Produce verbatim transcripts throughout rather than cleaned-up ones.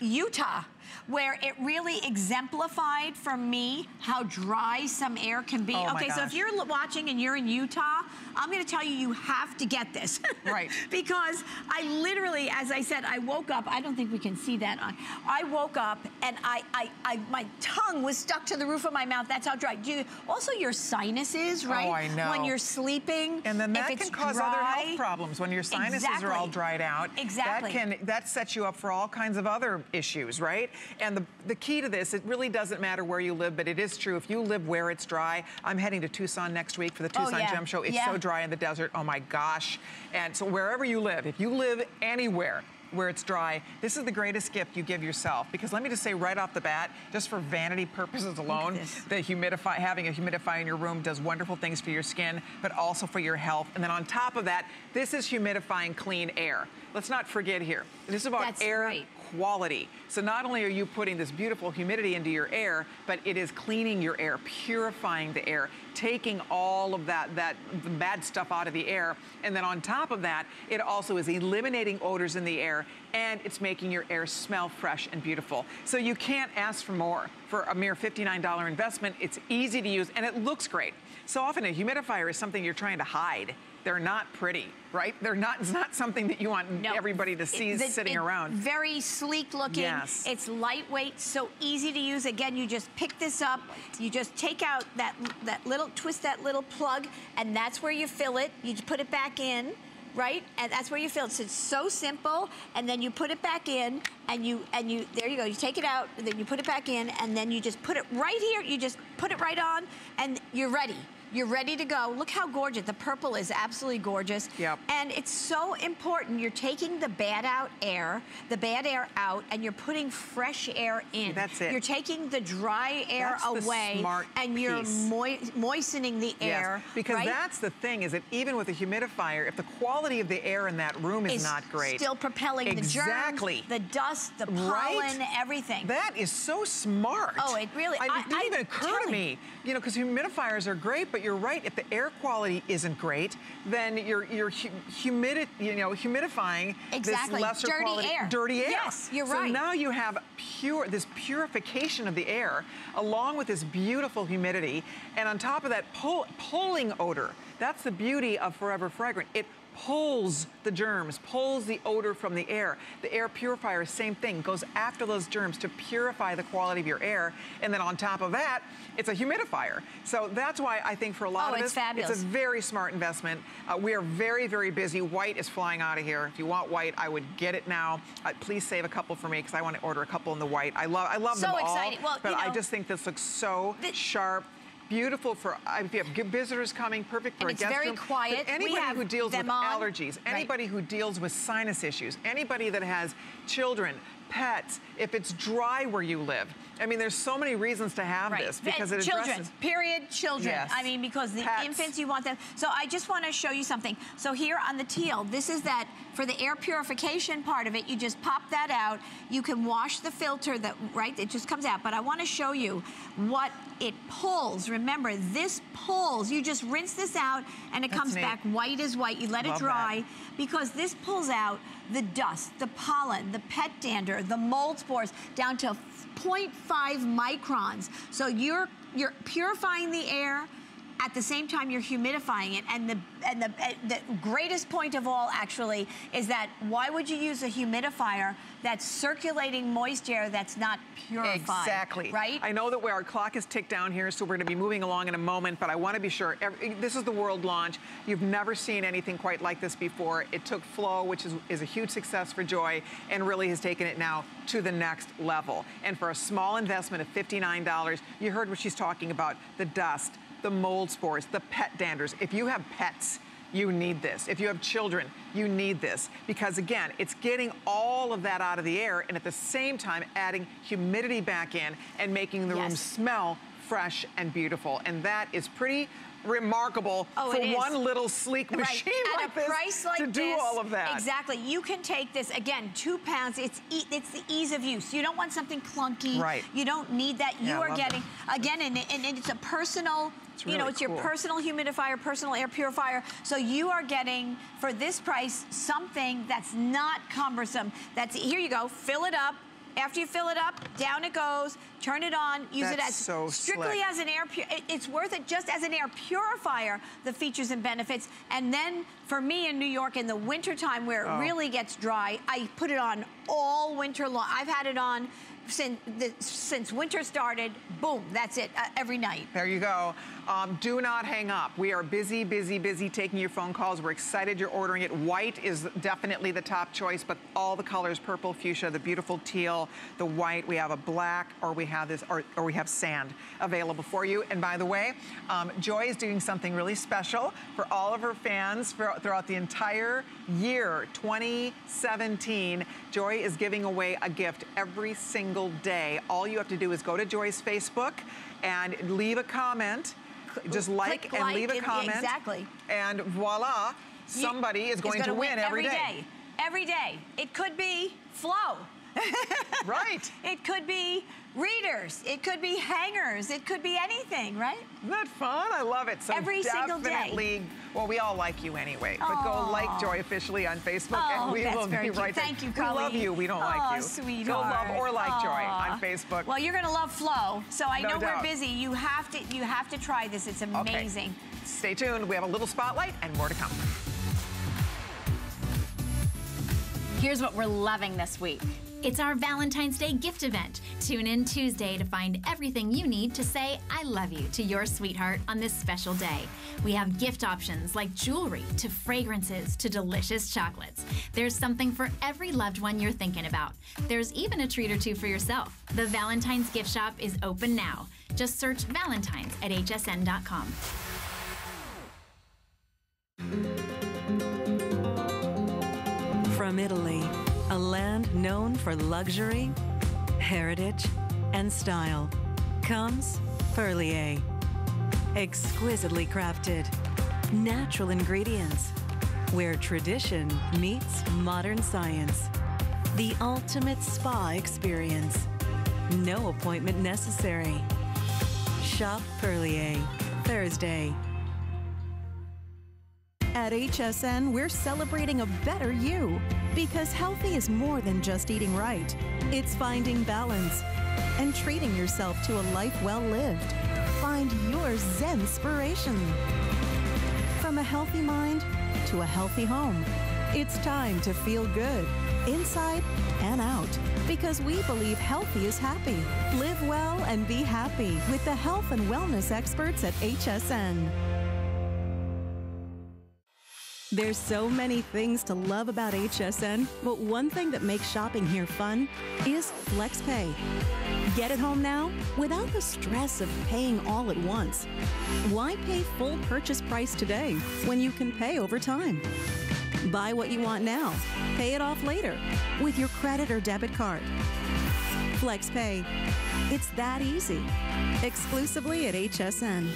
Utah, where it really exemplified for me how dry some air can be. Oh okay, so if you're watching and you're in Utah, I'm gonna tell you, you have to get this. Right. Because I literally, as I said, I woke up, I don't think we can see that on. I woke up and I, I, I, my tongue was stuck to the roof of my mouth. That's how dry. Do you, also your sinuses, right? Oh, I know. When you're sleeping. And then that can cause dry, other health problems. When your sinuses exactly. are all dried out. Exactly. That can, that sets you up for all kinds of other issues, right? And the, the key to this, it really doesn't matter where you live, but it is true. If you live where it's dry, I'm heading to Tucson next week for the Tucson oh, yeah. Gem Show. It's yeah. so dry in the desert. Oh, my gosh. And so wherever you live, if you live anywhere where it's dry, this is the greatest gift you give yourself. Because let me just say right off the bat, just for vanity purposes alone, the humidify, having a humidifier in your room does wonderful things for your skin, but also for your health. And then on top of that, this is humidifying clean air. Let's not forget here, this is about That's air right. quality. So not only are you putting this beautiful humidity into your air, but it is cleaning your air, purifying the air, taking all of that, that bad stuff out of the air. And then on top of that, it also is eliminating odors in the air, and it's making your air smell fresh and beautiful. So you can't ask for more. For a mere fifty-nine dollar investment, it's easy to use, and it looks great. So often a humidifier is something you're trying to hide. They're not pretty, right? They're not, it's not something that you want no. everybody to see it, the, sitting it, around. Very sleek looking. Yes. It's lightweight, so easy to use. Again, you just pick this up. You just take out that, that little, twist that little plug, and that's where you fill it. You put it back in, right? And that's where you fill it. So it's so simple. And then you put it back in, and you, and you, there you go. You take it out, and then you put it back in, and then you just put it right here. You just put it right on, and you're ready. You're ready to go. Look how gorgeous. The purple is absolutely gorgeous. Yep. And it's so important. You're taking the bad out air, the bad air out, and you're putting fresh air in. That's it. You're taking the dry air that's away, the smart and piece. You're mo moistening the air. Yes, because right? that's the thing, is that even with a humidifier, if the quality of the air in that room is, is not great, still propelling exactly. the germs, the dust, the pollen, right? everything. That is so smart. Oh, it really. I, I, it didn't I, even occur to me. You know, because humidifiers are great, but you're right, if the air quality isn't great, then you're you're humid, you know, humidifying exactly. this lesser dirty quality air. dirty air. Yes, you're so right. So now you have pure this purification of the air along with this beautiful humidity, and on top of that pull, pulling odor. That's the beauty of Forever Fragrant. It pulls the germs, pulls the odor from the air. The air purifier, same thing, goes after those germs to purify the quality of your air. And then on top of that, it's a humidifier. So that's why I think for a lot oh, of us, it's, it's a very smart investment. Uh, we are very, very busy. White is flying out of here. If you want white, I would get it now. Uh, please save a couple for me, because I want to order a couple in the white. I love, I love so them exciting. all, well, but you know, I just think this looks so sharp. Beautiful for, if you have visitors coming, perfect for and a guest room. It's very quiet. But anybody who deals with on. allergies, anybody right. who deals with sinus issues, anybody that has children, pets, if it's dry where you live. I mean, there's so many reasons to have right. this, because it children, addresses... period, children. Yes. I mean, because the Pets. infants, you want them. So I just want to show you something. So here on the teal, this is that, for the air purification part of it, you just pop that out. You can wash the filter, that right, it just comes out. But I want to show you what it pulls. Remember, this pulls. You just rinse this out, and it That's comes neat. back white as white. You let Love it dry, that. because this pulls out the dust, the pollen, the pet dander, the mold spores, down to zero point five microns. So you're you're purifying the air, at the same time you're humidifying it. And the and the, uh, the greatest point of all, actually, is that why would you use a humidifier that's circulating moist air that's not purified? Exactly. Right? I know that where our clock is ticked down here, so we're going to be moving along in a moment, but I want to be sure. Every, this is the world launch. You've never seen anything quite like this before. It took Flo, which is, is a huge success for Joy, and really has taken it now to the next level. And for a small investment of fifty-nine dollars, you heard what she's talking about, the dust, the mold spores, the pet danders. If you have pets, you need this. If you have children, you need this. Because again, it's getting all of that out of the air, and at the same time adding humidity back in and making the yes. room smell fresh and beautiful. And that is pretty remarkable oh, for one little sleek right. machine At like a this price like to do this, all of that. Exactly. You can take this, again, two pounds. It's e it's the ease of use. You don't want something clunky. Right. You don't need that. You yeah, are getting, that. again, and, and it's a personal, it's really you know, it's cool. your personal humidifier, personal air purifier. So you are getting, for this price, something that's not cumbersome. That's, here you go, fill it up. After you fill it up, down it goes. Turn it on. Use That's it as so strictly slick. as an air. It, it's worth it just as an air purifier. The features and benefits. And then for me in New York in the wintertime where oh. it really gets dry, I put it on all winter long. I've had it on since the, since winter started. Boom. That's it. Uh, every night. There you go. Um, do not hang up. We are busy, busy, busy taking your phone calls. We're excited you're ordering it. White is definitely the top choice, but all the colors, purple, fuchsia, the beautiful teal, the white, we have a black, or we have this, or, or we have sand available for you. And by the way, um, Joy is doing something really special for all of her fans for, throughout the entire year, twenty seventeen. Joy is giving away a gift every single day. All you have to do is go to Joy's Facebook and leave a comment. Just like and leave a comment. Exactly. And voila, somebody is going to win every day. Every day. It could be Flo. Right. It could be readers. It could be hangers. It could be anything, right? Isn't that fun? I love it. So every single day. Well, we all like you anyway. But go like Joy officially on Facebook, and we will be right there. Thank you, Colleen. We love you. We don't like you. Oh, sweetheart. Go love or like Joy on Facebook. Well, you're gonna love Flo. So I know we're busy. You have to. You have to try this. It's amazing. Stay tuned. We have a little spotlight and more to come. Here's what we're loving this week. It's our Valentine's Day gift event. Tune in Tuesday to find everything you need to say I love you to your sweetheart on this special day. We have gift options like jewelry to fragrances to delicious chocolates. There's something for every loved one you're thinking about. There's even a treat or two for yourself. The Valentine's Gift Shop is open now. Just search Valentine's at H S N dot com. From Italy, a land known for luxury, heritage, and style, comes Perlier. Exquisitely crafted, natural ingredients, where tradition meets modern science. The ultimate spa experience. No appointment necessary. Shop Perlier, Thursday. At H S N, we're celebrating a better you. Because healthy is more than just eating right. It's finding balance and treating yourself to a life well lived. Find your Zenspiration. From a healthy mind to a healthy home, it's time to feel good, inside and out. Because we believe healthy is happy. Live well and be happy with the health and wellness experts at H S N. There's so many things to love about H S N, but one thing that makes shopping here fun is FlexPay. Get it home now without the stress of paying all at once. Why pay full purchase price today when you can pay over time? Buy what you want now, pay it off later with your credit or debit card. FlexPay, it's that easy. Exclusively at H S N.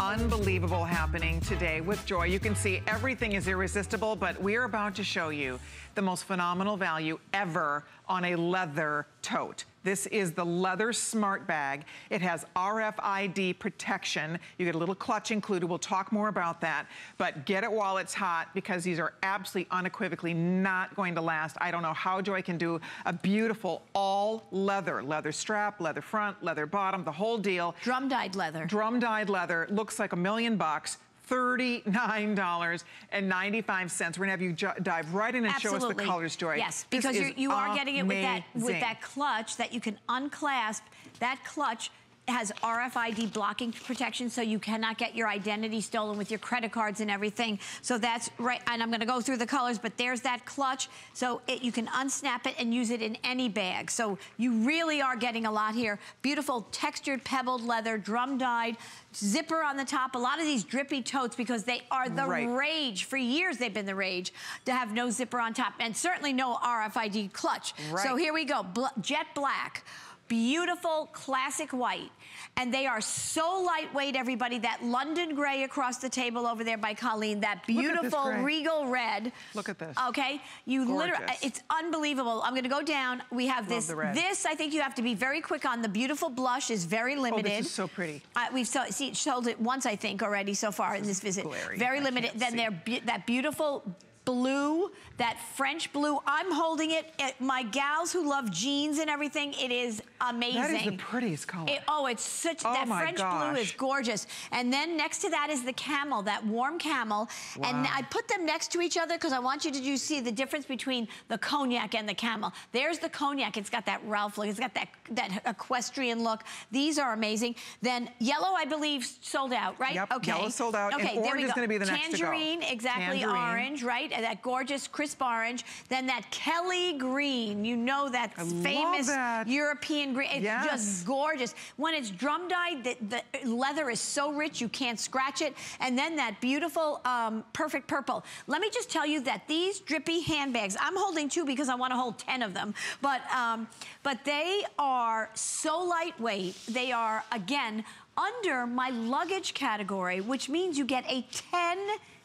Unbelievable happening today with Joy. You can see everything is irresistible, but we're about to show you the most phenomenal value ever on a leather tote. This is the leather smart bag. It has R F I D protection. You get a little clutch included. We'll talk more about that. But get it while it's hot because these are absolutely unequivocally not going to last. I don't know how Joy can do a beautiful all leather. Leather strap, leather front, leather bottom, the whole deal. Drum dyed leather. Drum dyed leather. Looks like a million bucks. thirty-nine ninety-five. We're gonna have you dive right in and Absolutely. show us the colors, Joy. Yes, this because you're, you are amazing. Getting it with that with that clutch that you can unclasp. That clutch has R F I D blocking protection, so you cannot get your identity stolen with your credit cards and everything. So that's right, and I'm gonna go through the colors, but there's that clutch. So it, you can unsnap it and use it in any bag. So you really are getting a lot here. Beautiful textured pebbled leather, drum dyed, zipper on the top. A lot of these drippy totes, because they are the right. rage. For years they've been the rage to have no zipper on top and certainly no R F I D clutch. Right. So here we go, Bl- jet black. beautiful classic white. And they are so lightweight, everybody. That London gray across the table over there by Colleen, that beautiful regal red. Look at this. Okay, you literally, it's unbelievable. I'm gonna go down. We have this. This, I think you have to be very quick on. The beautiful blush is very limited. Oh, this is so pretty. Uh, we've so, see, sold it once, I think, already so far in this visit. Glary. Very limited. Then they're be that beautiful blue, that French blue. I'm holding it. At my gals who love jeans and everything, it is amazing. That is the prettiest color. It, oh, it's such, oh that French gosh. blue is gorgeous. And then next to that is the camel, that warm camel. Wow. And I put them next to each other because I want you to do see the difference between the cognac and the camel. There's the cognac. It's got that Ralph look. It's got that, that equestrian look. These are amazing. Then yellow, I believe, sold out, right? Yep, okay. Yellow sold out. Okay, and orange there we go. is going to be the next Tangerine, to go. exactly, Tangerine. orange, right? That gorgeous crisp orange, then that Kelly green, you know, that I famous that. European green. It's yes. just gorgeous. When it's drum dyed, the, the leather is so rich you can't scratch it. And then that beautiful um, perfect purple. Let me just tell you that these drippy handbags, I'm holding two because I want to hold ten of them, but um, but they are so lightweight. They are, again, under my luggage category, which means you get a ten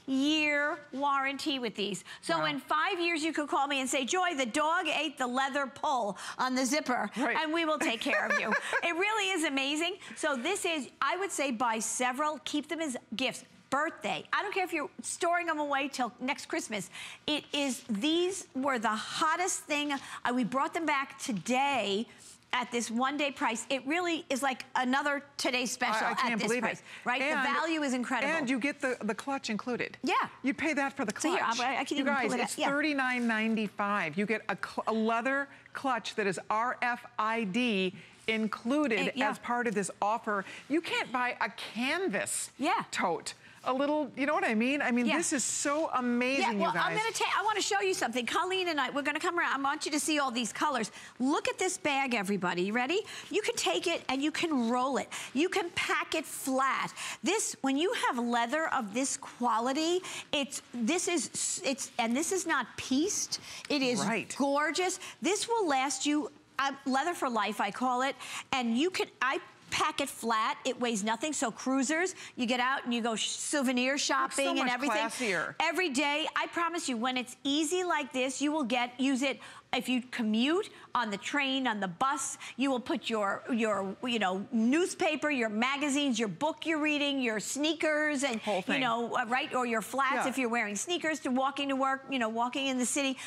year warranty with these. So wow. in five years you could call me and say, Joy, the dog ate the leather pull on the zipper, right. and we will take care of you. It really is amazing. So this is, I would say, buy several, keep them as gifts. Birthday. I don't care if you're storing them away till next Christmas. It is, these were the hottest thing. I, we brought them back today at this one-day price. It really is like another today's special I, I can't at this believe price, it. right? And the value is incredible. And you get the, the clutch included. Yeah. You pay that for the clutch. So here, I, I can you guys, it it's yeah. thirty-nine ninety-five. You get a, a leather clutch that is R F I D included uh, yeah. as part of this offer. You can't buy a canvas yeah. tote. A little, you know what I mean? I mean, yeah. this is so amazing, yeah, well, you guys. I'm gonna ta I wanna show you something. Colleen and I, we're gonna come around. I want you to see all these colors. Look at this bag, everybody. You ready? You can take it and you can roll it. You can pack it flat. This, when you have leather of this quality, it's, this is, it's, and this is not pieced. It is right. gorgeous. This will last you, uh, leather for life, I call it. And you can, I, pack it flat. It weighs nothing. So cruisers, you get out and you go sh souvenir shopping so much and everything. Classier. Every day, I promise you, when it's easy like this, you will get use it. If you commute on the train, on the bus, you will put your your you know newspaper, your magazines, your book you're reading, your sneakers, and you know uh, right or your flats yeah. if you're wearing sneakers to walking to work, you know walking in the city.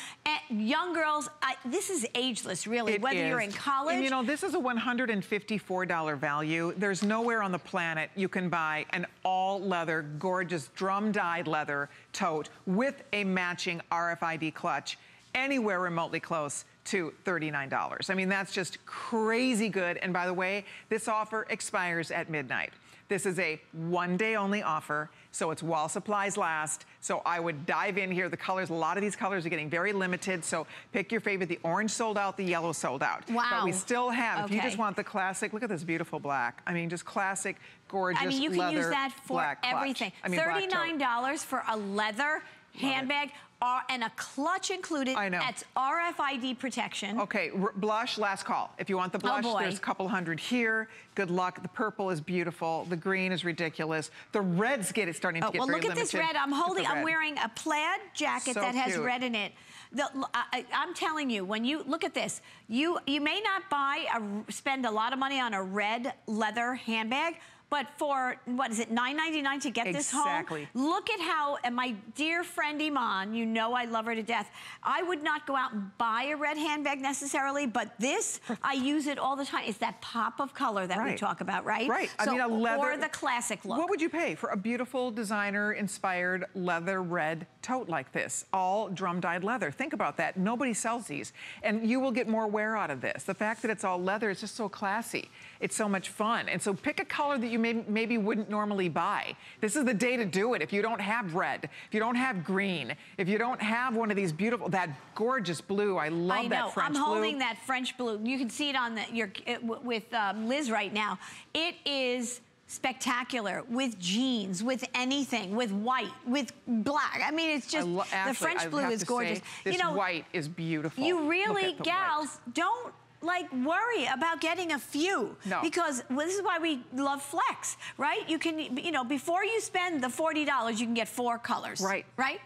And young girls, I, this is ageless, really. It whether is. you're in college, and you know this is a one hundred fifty-four dollar value. There's nowhere on the planet you can buy an all leather, gorgeous drum dyed leather tote with a matching R F I D clutch anywhere remotely close to thirty-nine dollars. I mean, that's just crazy good. And by the way, this offer expires at midnight. This is a one-day only offer, so it's while supplies last. So I would dive in here. The colors, a lot of these colors are getting very limited, so pick your favorite. The orange sold out, the yellow sold out. Wow. But we still have, okay. if you just want the classic, look at this beautiful black. I mean, just classic, gorgeous, I mean, you leather, can use that for everything. I mean, thirty-nine dollars for a leather handbag. Are, and a clutch included. I know. That's R F I D protection. Okay, R blush, last call. If you want the blush, oh there's a couple hundred here. Good luck. The purple is beautiful. The green is ridiculous. The reds get it starting oh, to get well, very limited. Well, look at this red. I'm holding, red. I'm wearing a plaid jacket so that has cute. red in it. The, I, I'm telling you, when you look at this, you, you may not buy, a, spend a lot of money on a red leather handbag, but for, what is it, nine ninety-nine to get exactly. this home? Exactly. Look at how, and my dear friend Iman, you know I love her to death. I would not go out and buy a red handbag necessarily, but this, I use it all the time. It's that pop of color that right. we talk about, right? Right. So, I mean, a leather. Or the classic look. What would you pay for a beautiful designer-inspired leather red tote like this? All drum-dyed leather. Think about that. Nobody sells these. And you will get more wear out of this. The fact that it's all leather is just so classy. It's so much fun. And so pick a color that you maybe wouldn't normally buy. This is the day to do it. If you don't have red, if you don't have green, if you don't have one of these beautiful, that gorgeous blue. I love I know. that French blue. I'm holding blue. that French blue. You can see it on the, your, it, with um, Liz right now. It is spectacular with jeans, with anything, with white, with black. I mean, it's just, actually, the French blue is gorgeous. Say, this you know, white is beautiful. You really, gals, white. don't like worry about getting a few. No. Because well, this is why we love Flex, right? You can, you know, before you spend the forty dollars, you can get four colors. Right. Right?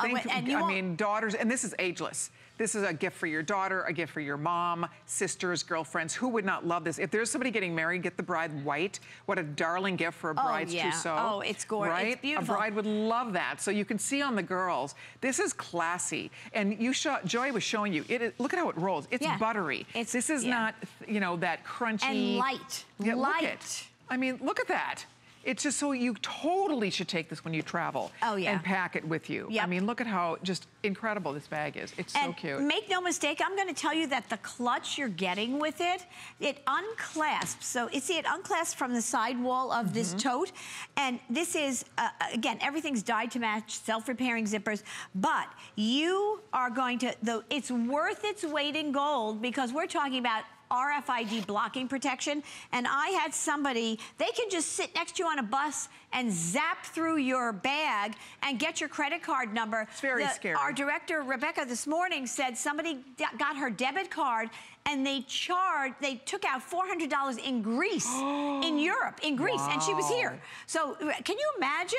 Think, um, and you I mean, daughters, and this is ageless. This is a gift for your daughter, a gift for your mom, sisters, girlfriends. Who would not love this? If there's somebody getting married, get the bride white. What a darling gift for a bride's oh, yeah. trousseau. Oh, it's gorgeous. Right? It's beautiful. A bride would love that. So you can see on the girls, this is classy. And you show, Joy was showing you, it, look at how it rolls. It's yeah. buttery. It's, this is yeah. not, you know, that crunchy. And light. Yeah, light. Look it. I mean, look at that. It's just so you totally should take this when you travel. Oh, yeah. And pack it with you. Yep. I mean, look at how just incredible this bag is. It's and so cute. Make no mistake, I'm going to tell you that the clutch you're getting with it, it unclasps. So you see it unclasps from the side wall of mm-hmm. this tote. And this is, uh, again, everything's dyed to match, self-repairing zippers. But you are going to, though, it's worth its weight in gold because we're talking about R F I D blocking protection, and I had somebody, they can just sit next to you on a bus and zap through your bag and get your credit card number. It's very the, scary. Our director, Rebecca, this morning said somebody got her debit card and they charged, they took out four hundred dollars in Greece, in Europe, in Greece, wow. and she was here. So can you imagine?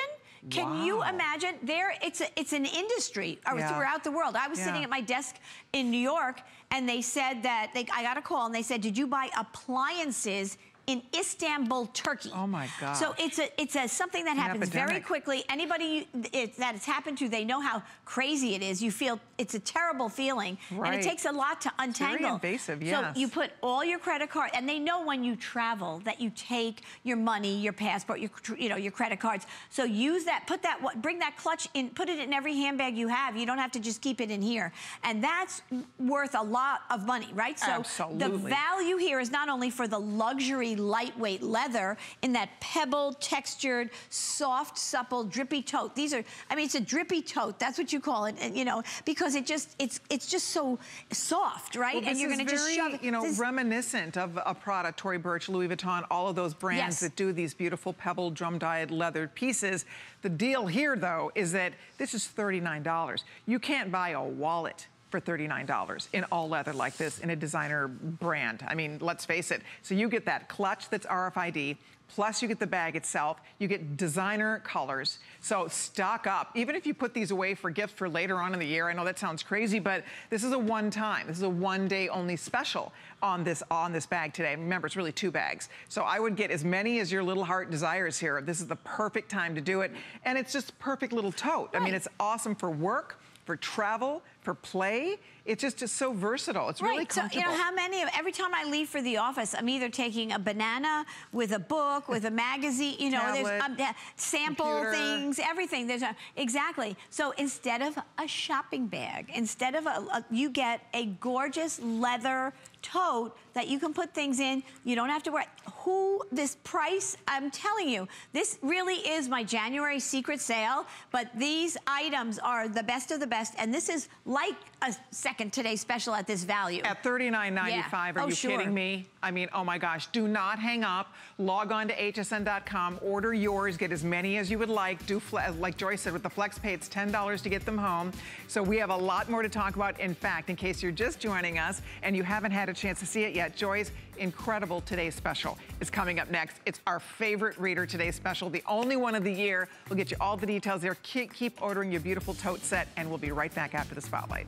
Can wow. you imagine? There, it's a, it's an industry yeah. throughout the world. I was yeah. sitting at my desk in New York, and they said that they, I got a call, and they said, "Did you buy appliances in Istanbul, Turkey?" Oh my God! So it's a it's a something that an happens epidemic. Very quickly. Anybody it, that it's happened to, they know how crazy it is. You feel it's a terrible feeling, right. and it takes a lot to untangle. It's very invasive, yes. So you put all your credit card, and they know when you travel that you take your money, your passport, your you know your credit cards. So use that, put that, bring that clutch in, put it in every handbag you have. You don't have to just keep it in here, and that's worth a lot of money, right? So absolutely. The value here is not only for the luxury. Lightweight leather in that pebble textured soft supple drippy tote. These are I mean it's a drippy tote, that's what you call it, and you know because it just it's it's just so soft, right? Well, and you're going to just shove it. You know this reminiscent of a Prada, Tory Birch, Louis Vuitton, all of those brands yes. that do these beautiful pebble drum dyed leather pieces. The deal here though is that this is thirty-nine dollars. You can't buy a wallet for thirty-nine dollars in all leather like this in a designer brand. I mean, let's face it. So you get that clutch that's R F I D, plus you get the bag itself, you get designer colors. So stock up. Even if you put these away for gifts for later on in the year, I know that sounds crazy, but this is a one-time, this is a one-day only special on this on this bag today. Remember, it's really two bags. So I would get as many as your little heart desires here. This is the perfect time to do it. And it's just perfect little tote. Right. I mean, it's awesome for work, for travel, for play. It's just is so versatile. It's right. really comfortable. So, you know, how many of, every time I leave for the office, I'm either taking a banana with a book, with a magazine, you know, tablet, there's um, uh, sample computer. Things, everything. There's a, exactly. So instead of a shopping bag, instead of a, a, you get a gorgeous leather tote that you can put things in. You don't have to wear it. Who, this price, I'm telling you, this really is my January secret sale, but these items are the best of the best, and this is like a second Today Special at this value. At thirty-nine ninety-five, yeah. are oh, you sure. kidding me? I mean, oh my gosh, do not hang up. Log on to H S N dot com, order yours, get as many as you would like. Do like Joy said, with the FlexPay, it's ten dollars to get them home. So we have a lot more to talk about. In fact, in case you're just joining us and you haven't had a chance to see it yet, Joy's incredible Today Special is coming up next. It's our favorite Reader Today Special, the only one of the year. We'll get you all the details there. Keep, keep ordering your beautiful tote set, and we'll be right back after the spotlight.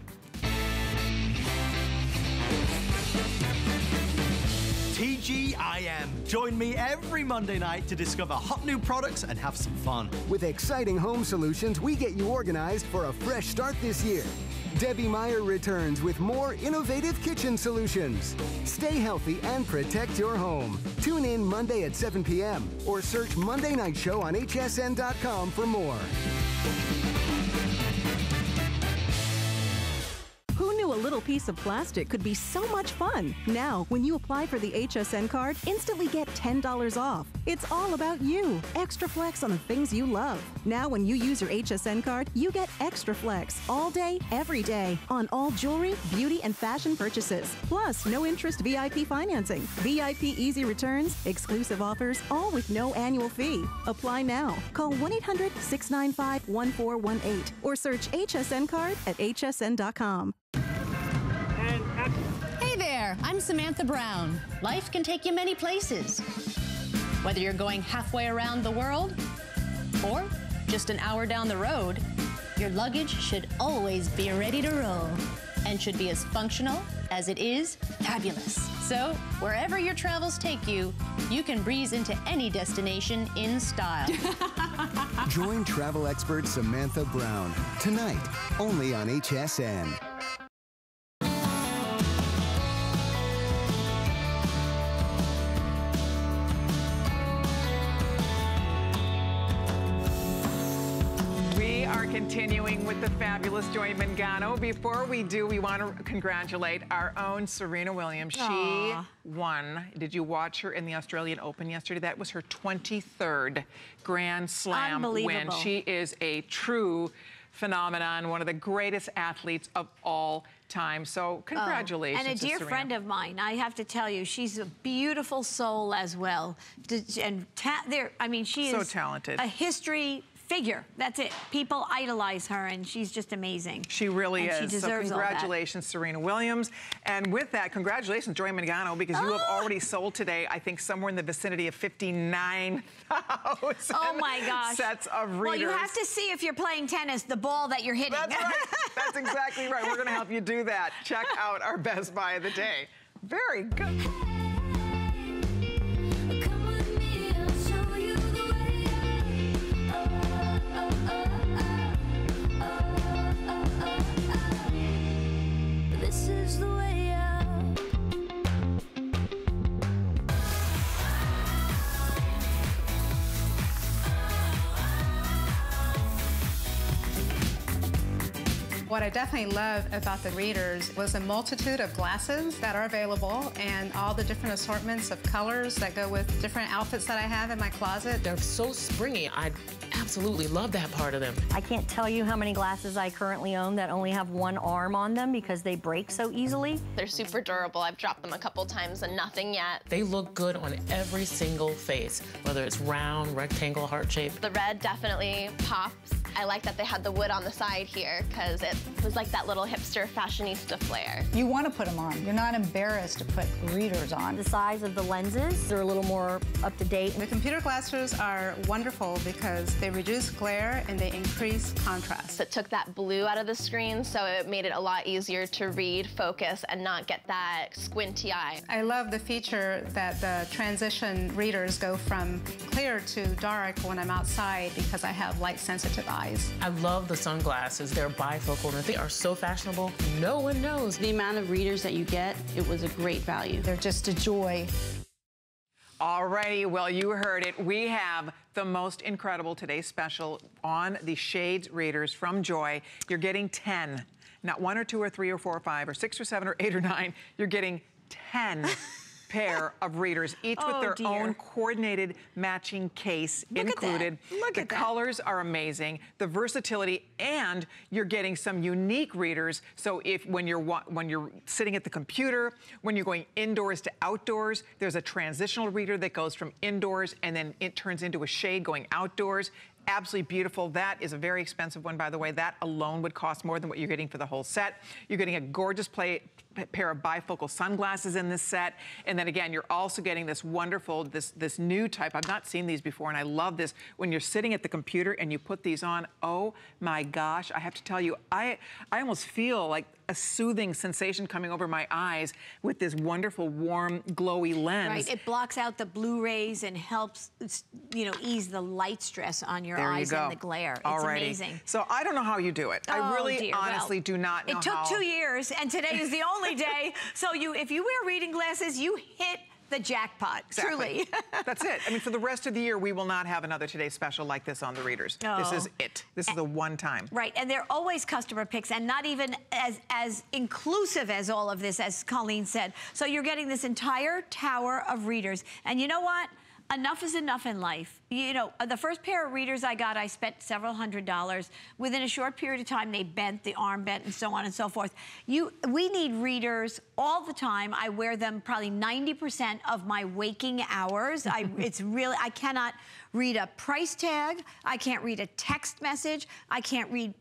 T G I M. Join me every Monday night to discover hot new products and have some fun. With exciting home solutions, we get you organized for a fresh start this year. Debbie Meyer returns with more innovative kitchen solutions. Stay healthy and protect your home. Tune in Monday at seven p m or search Monday Night Show on H S N dot com for more. Who knew a little piece of plastic could be so much fun? Now, when you apply for the H S N card, instantly get ten dollars off. It's all about you. Extra flex on the things you love. Now, when you use your H S N card, you get extra flex all day, every day on all jewelry, beauty, and fashion purchases. Plus, no interest V I P financing, V I P easy returns, exclusive offers, all with no annual fee. Apply now. Call one eight hundred, six nine five, one four one eight or search H S N card at H S N dot com. Hey there! there. I'm Samantha Brown. Life can take you many places. Whether you're going halfway around the world or just an hour down the road, your luggage should always be ready to roll and should be as functional as it is fabulous. So wherever your travels take you, you can breeze into any destination in style. Join travel expert Samantha Brown tonight, only on H S N. Continuing with the fabulous Joy Mangano. Before we do, we want to congratulate our own Serena Williams. Aww. She won. Did you watch her in the Australian Open yesterday? That was her twenty-third Grand Slam win. She is a true phenomenon, one of the greatest athletes of all time. So congratulations. Oh, and a dear to friend of mine, I have to tell you, she's a beautiful soul as well. And ta there, I mean, she so is talented. A history figure. That's it. People idolize her, and she's just amazing. She really and is. She deserves so congratulations, all that. Serena Williams. And with that, congratulations, Joy Mangano, because oh. you have already sold today, I think, somewhere in the vicinity of fifty-nine thousand oh my gosh. Sets of readers. Well, you have to see if you're playing tennis, the ball that you're hitting. That's right. That's exactly right. We're going to help you do that. Check out our Best Buy of the day. Very good. This is the way out. What I definitely love about the readers was the multitude of glasses that are available and all the different assortments of colors that go with different outfits that I have in my closet. They're so springy. I absolutely love that part of them. I can't tell you how many glasses I currently own that only have one arm on them because they break so easily. They're super durable. I've dropped them a couple times and nothing yet. They look good on every single face, whether it's round, rectangle, heart shape. The red definitely pops. I like that they had the wood on the side here because it was like that little hipster fashionista flair. You want to put them on. You're not embarrassed to put readers on. The size of the lenses, they're a little more up to date. The computer glasses are wonderful because they reduce glare and they increase contrast. It took that blue out of the screen, so it made it a lot easier to read, focus, and not get that squinty eye. I love the feature that the transition readers go from clear to dark when I'm outside because I have light-sensitive eyes. I love the sunglasses. They're bifocal and they are so fashionable. No one knows. The amount of readers that you get, it was a great value. They're just a joy. Alrighty, well, you heard it. We have the most incredible today's special on the Shades Readers from Joy. You're getting ten. Not one or two or three or four or five or six or seven or eight or nine. You're getting ten. Pair of readers, each oh, with their dear. own coordinated matching case Look included. At that. Look the at that. colors are amazing, the versatility, and you're getting some unique readers. So if when you're when you're sitting at the computer, when you're going indoors to outdoors, there's a transitional reader that goes from indoors and then it turns into a shade going outdoors. Absolutely beautiful. That is a very expensive one, by the way. That alone would cost more than what you're getting for the whole set. You're getting a gorgeous play, pair of bifocal sunglasses in this set. And then again, you're also getting this wonderful, this, this new type. I've not seen these before, and I love this. When you're sitting at the computer and you put these on, oh my gosh, I have to tell you, I, I almost feel like a soothing sensation coming over my eyes with this wonderful, warm, glowy lens. Right, it blocks out the blue rays and helps, you know, ease the light stress on your there eyes you and the glare. It's Alrighty. amazing. So I don't know how you do it. Oh, I really dear. honestly well, do not know how. It took how. two years, and today is the only day. So you, if you wear reading glasses, you hit the jackpot, exactly. truly. That's it. I mean, for the rest of the year, we will not have another Today Special like this on the readers. Oh. This is it. This is a one-time. Right, and they're always customer picks and not even as, as inclusive as all of this, as Colleen said. So you're getting this entire tower of readers. And you know what? enough is enough in life. You know, the first pair of readers I got, I spent several hundred dollars. Within a short period of time, they bent, the arm bent, and so on and so forth. You, we need readers all the time. I wear them probably ninety percent of my waking hours. I, it's really, I cannot read a price tag. I can't read a text message. I can't read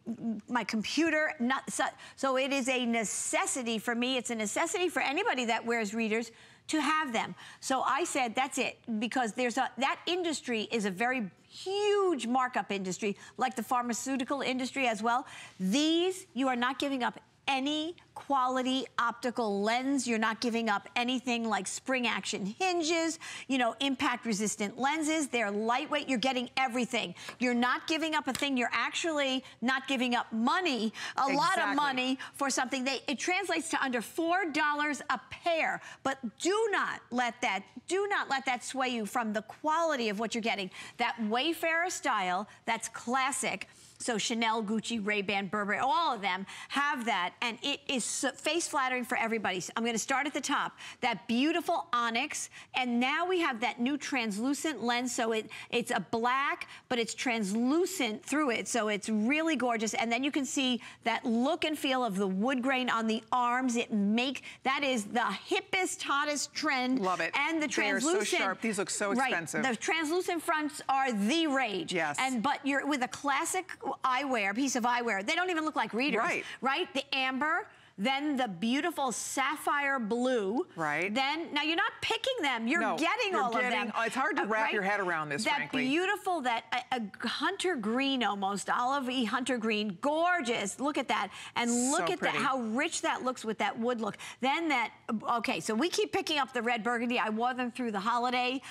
my computer. Not, so, so it is a necessity for me. It's a necessity for anybody that wears readers to have them. So I said, that's it, because there's a, that industry is a very huge markup industry, like the pharmaceutical industry as well. These, you are not giving up any quality optical lens. You're not giving up anything like spring action hinges, you know, impact resistant lenses. They're lightweight. You're getting everything. You're not giving up a thing. You're actually not giving up money, a exactly. lot of money for something. They, it translates to under four dollars a pair, but do not let that, do not let that sway you from the quality of what you're getting. That Wayfarer style, that's classic. So Chanel, Gucci, Ray-Ban, Burberry, all of them have that, and it is so face flattering for everybody. So I'm gonna start at the top, that beautiful onyx, and now we have that new translucent lens, so it, it's a black, but it's translucent through it, so it's really gorgeous, and then you can see that look and feel of the wood grain on the arms. It make, that is the hippest, hottest trend. Love it. And the translucent. They are so sharp, these look so expensive. Right, the translucent fronts are the rage. Yes. And, but you're with a classic eyewear, piece of eyewear. They don't even look like readers, right? Right? The amber, then the beautiful sapphire blue. Right. Then, now you're not picking them. You're no, getting you're all getting, of them. It's hard to wrap uh, right? your head around this, that frankly. That beautiful, that a, a hunter green almost, olive-y hunter green. Gorgeous. Look at that. And look so at that, how rich that looks with that wood look. Then that, okay, so we keep picking up the red burgundy. I wore them through the holiday.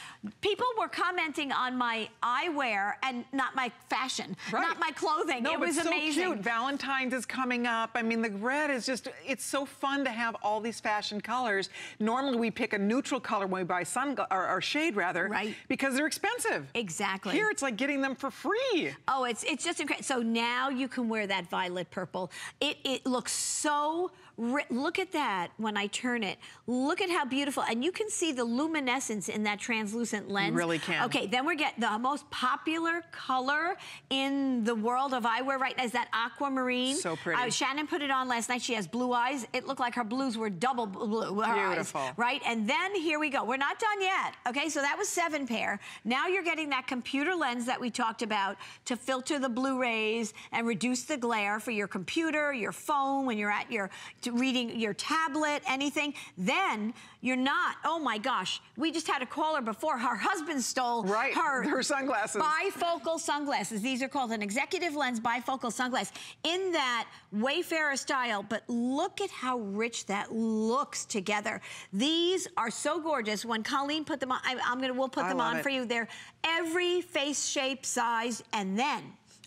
People were commenting on my eyewear and not my fashion, right. not my clothing. No, it was so amazing. Cute. Valentine's is coming up. I mean, the red is just... It's so fun to have all these fashion colors. Normally we pick a neutral color when we buy sun or, or shade rather, right? Because they're expensive. Exactly. Here it's like getting them for free. Oh, it's it's just incredible. So now you can wear that violet purple. It it looks so. Look at that when I turn it. Look at how beautiful. And you can see the luminescence in that translucent lens. You really can. Okay, then we're getting the most popular color in the world of eyewear right now is that aquamarine. So pretty. Uh, Shannon put it on last night. She has blue eyes. It looked like her blues were double blue. Her Beautiful. Eyes, right? And then here we go. We're not done yet. Okay, so that was seven pair. Now you're getting that computer lens that we talked about to filter the blue rays and reduce the glare for your computer, your phone, when you're at your... To reading your tablet, anything, then you're not, oh my gosh, we just had a caller before, her husband stole right, her, her sunglasses. Bifocal sunglasses. These are called an executive lens bifocal sunglass in that Wayfarer style, but look at how rich that looks together. These are so gorgeous. When Colleen put them on, I, I'm gonna, we'll put I them on it. For you. They're every face shape, size, and then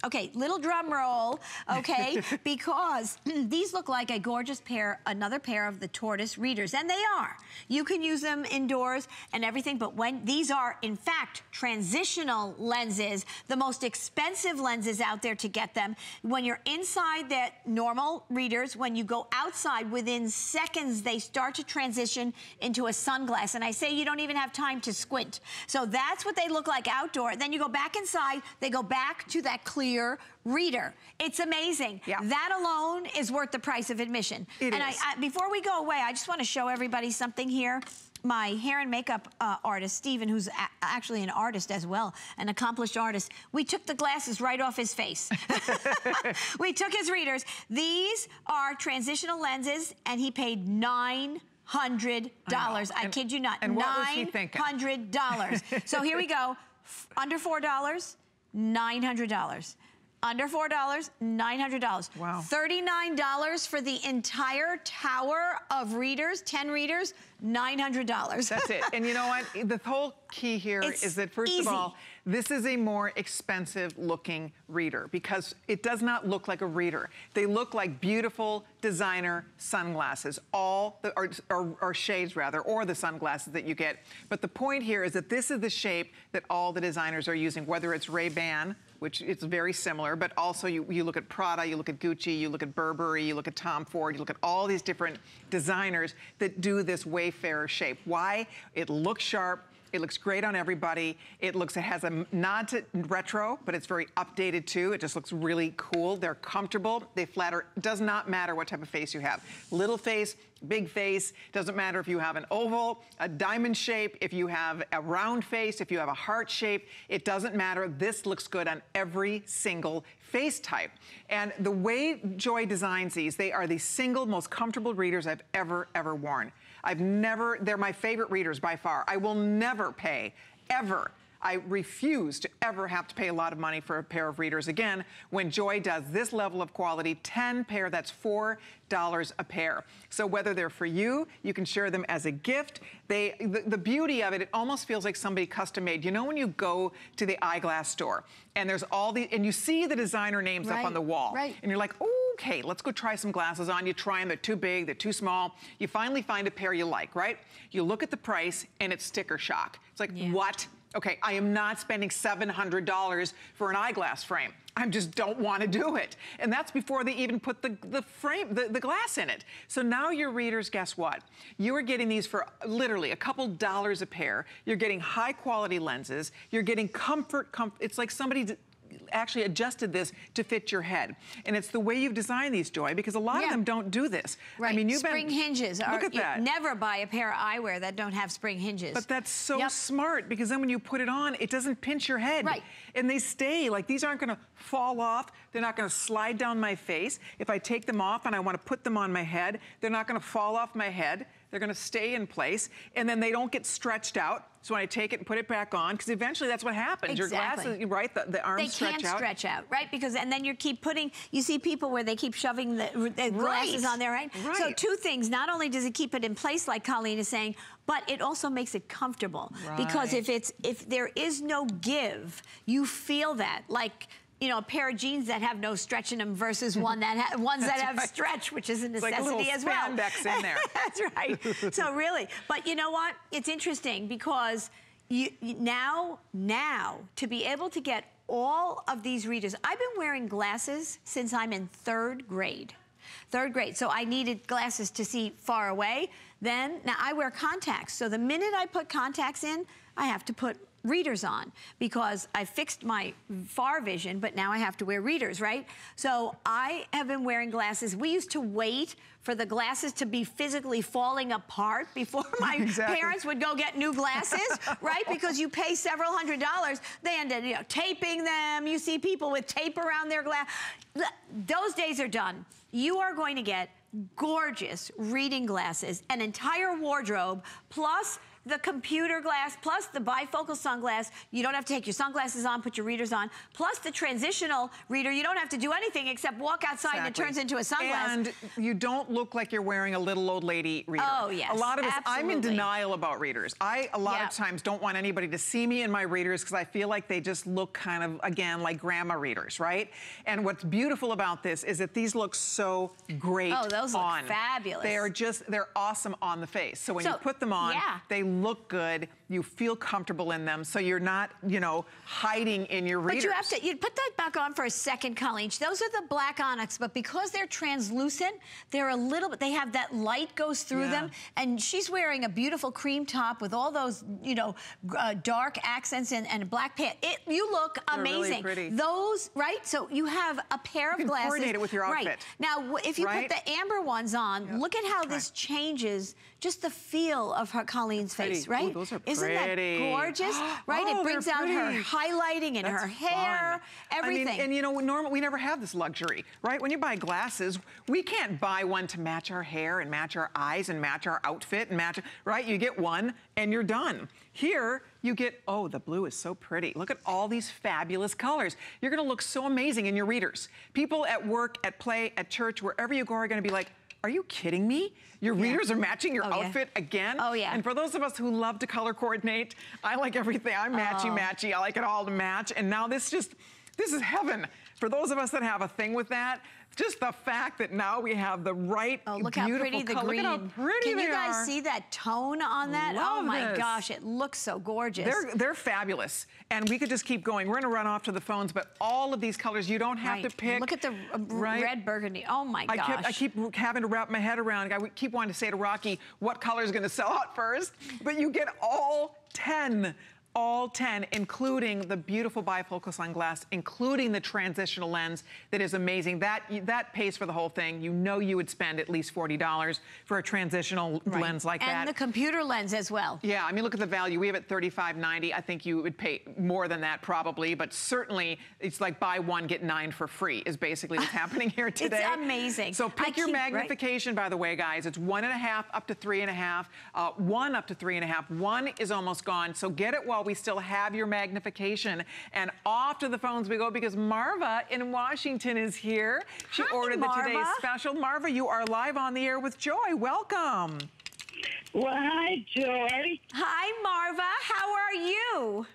okay, little drum roll, okay, because these look like a gorgeous pair, another pair of the tortoise readers, and they are. You can use them indoors and everything, but when these are, in fact, transitional lenses, the most expensive lenses out there to get them. When you're inside the normal readers, when you go outside, within seconds, they start to transition into a sunglass, and I say you don't even have time to squint. So that's what they look like outdoor. Then you go back inside, they go back to that clear reader. It's amazing. Yeah. That alone is worth the price of admission. It and is. I, I, before we go away, I just want to show everybody something here. My hair and makeup uh, artist, Steven, who's a actually an artist as well, an accomplished artist, we took the glasses right off his face. We took his readers. These are transitional lenses, and he paid nine hundred dollars. I, I kid you not. And what was he thinking? Nine hundred dollars. So here we go. Under four dollars. nine hundred dollars. Under four dollars, nine hundred dollars. Wow. thirty-nine dollars for the entire tower of readers, ten readers, nine hundred dollars. That's it. And you know what? The whole key here it's is that, first easy. Of all, this is a more expensive looking reader because it does not look like a reader. They look like beautiful designer sunglasses, all the, or, or, or shades rather, or the sunglasses that you get. But the point here is that this is the shape that all the designers are using, whether it's Ray-Ban, which it's very similar, but also you, you look at Prada, you look at Gucci, you look at Burberry, you look at Tom Ford, you look at all these different designers that do this Wayfarer shape. Why? It looks sharp. It looks great on everybody. It looks, it has a nod to retro, but it's very updated too. It just looks really cool. They're comfortable. They flatter. Does not matter what type of face you have. Little face, big face. Doesn't matter if you have an oval, a diamond shape, if you have a round face, if you have a heart shape. It doesn't matter. This looks good on every single face type. And the way Joy designs these, they are the single most comfortable readers I've ever, ever worn. I've never, they're my favorite readers by far. I will never pay, ever. I refuse to ever have to pay a lot of money for a pair of readers again when Joy does this level of quality. Ten pair, that's four dollars a pair. So whether they're for you, you can share them as a gift. They, the, the beauty of it, it almost feels like somebody custom made. You know when you go to the eyeglass store and there's all the, and you see the designer names right up on the wall, right, and you're like, oh, okay, let's go try some glasses on. You try them, they're too big, they're too small. You finally find a pair you like, right? You look at the price and it's sticker shock. It's like, yeah, what? Okay, I am not spending seven hundred dollars for an eyeglass frame. I just don't want to do it. And that's before they even put the, the frame, the, the glass in it. So now your readers, guess what? You are getting these for literally a couple dollars a pair. You're getting high quality lenses. You're getting comfort, comfort. It's like somebody actually adjusted this to fit your head. And it's the way you've designed these, Joy, because a lot yeah. of them don't do this. Right. I mean, you've spring been, hinges. Look are, at that. You never buy a pair of eyewear that don't have spring hinges. But that's so yep. smart, because then when you put it on, it doesn't pinch your head. Right. And they stay. Like, these aren't going to fall off. They're not going to slide down my face. If I take them off and I want to put them on my head, they're not going to fall off my head. They're going to stay in place, and then they don't get stretched out. So when I take it and put it back on, because eventually that's what happens. Exactly. Your glasses, right, the, the arms they stretch out. They can't stretch out, right? Because, and then you keep putting, you see people where they keep shoving the, the glasses right. on there, right? right? So two things. Not only does it keep it in place, like Colleen is saying, but it also makes it comfortable. Right. Because if it's, if there is no give, you feel that. Like, you know, a pair of jeans that have no stretch in them versus one that ha ones that have right. stretch, which is a necessity, it's like a little as well. Spandex in there. That's right. So really, but you know what? It's interesting because you, you now, now to be able to get all of these readers. I've been wearing glasses since I'm in third grade. Third grade, so I needed glasses to see far away. Then now I wear contacts. So the minute I put contacts in, I have to put readers on, because I fixed my far vision, but now I have to wear readers, right? So I have been wearing glasses. We used to wait for the glasses to be physically falling apart before my exactly. parents would go get new glasses, right? Because you pay several hundred dollars. They end up, you know, taping them. You see people with tape around their glass. Those days are done. You are going to get gorgeous reading glasses, an entire wardrobe, plus the computer glass, plus the bifocal sunglass. You don't have to take your sunglasses on, put your readers on, plus the transitional reader. You don't have to do anything except walk outside exactly. and it turns into a sunglass. And you don't look like you're wearing a little old lady reader. Oh, yes. A lot of us, absolutely. I'm in denial about readers. I, a lot yeah. of times, don't want anybody to see me in my readers because I feel like they just look kind of, again, like grandma readers, right? And what's beautiful about this is that these look so great oh, those on. Look fabulous. They are just, they're awesome on the face. So when so, you put them on, yeah. they look look good, you feel comfortable in them, so you're not, you know, hiding in your readers. But you have to, you put that back on for a second, Colleen. Those are the black onyx, but because they're translucent, they're a little bit, they have that light goes through yeah. them, and she's wearing a beautiful cream top with all those, you know, uh, dark accents and, and black pants. It, you look they're amazing. Really pretty. Those, right? So you have a pair you of glasses. Coordinate it with your outfit. Right. Now, if you right? put the amber ones on, yeah. look at how this right. changes just the feel of her Colleen's face. Right? Ooh, those are isn't that gorgeous? Right? Oh, it brings out her highlighting and that's her hair, fun. Everything. I mean, and you know, normally we never have this luxury, right? When you buy glasses, we can't buy one to match our hair and match our eyes and match our outfit and match, right? You get one and you're done. Here, you get, oh, the blue is so pretty. Look at all these fabulous colors. You're going to look so amazing in your readers. People at work, at play, at church, wherever you go are going to be like, are you kidding me? Your yeah. readers are matching your oh, outfit yeah. again? Oh, yeah. And for those of us who love to color coordinate, I like everything. I'm matchy-matchy. Oh. I like it all to match. And now this just, this is heaven. For those of us that have a thing with that, just the fact that now we have the right oh, look beautiful how pretty the color. Green. Look at how pretty Can they you guys are. See that tone on that? Love oh, my this. Gosh. It looks so gorgeous. They're, they're fabulous. And we could just keep going. We're going to run off to the phones, but all of these colors you don't have right. to pick. Look at the uh, right? red burgundy. Oh, my gosh. I keep, I keep having to wrap my head around. I keep wanting to say to Rocky, what color is going to sell out first? But you get all ten. All ten, including the beautiful bifocal sunglass, including the transitional lens that is amazing. That that pays for the whole thing. You know you would spend at least forty dollars for a transitional right. lens like and that. And the computer lens as well. Yeah, I mean, look at the value. We have it thirty-five ninety. I think you would pay more than that probably, but certainly it's like buy one, get nine for free is basically what's happening here today. It's amazing. So pick I your keep, magnification, right? by the way, guys. It's one and a half up to three and a half. Uh, one up to three and a half. One is almost gone, so get it while we still have your magnification. And off to the phones we go because Marva in Washington is here. She Hi, ordered Marva. the today's special. Marva, you are live on the air with Joy. Welcome. Well, hi, Joy. Hi, Marva. How are you?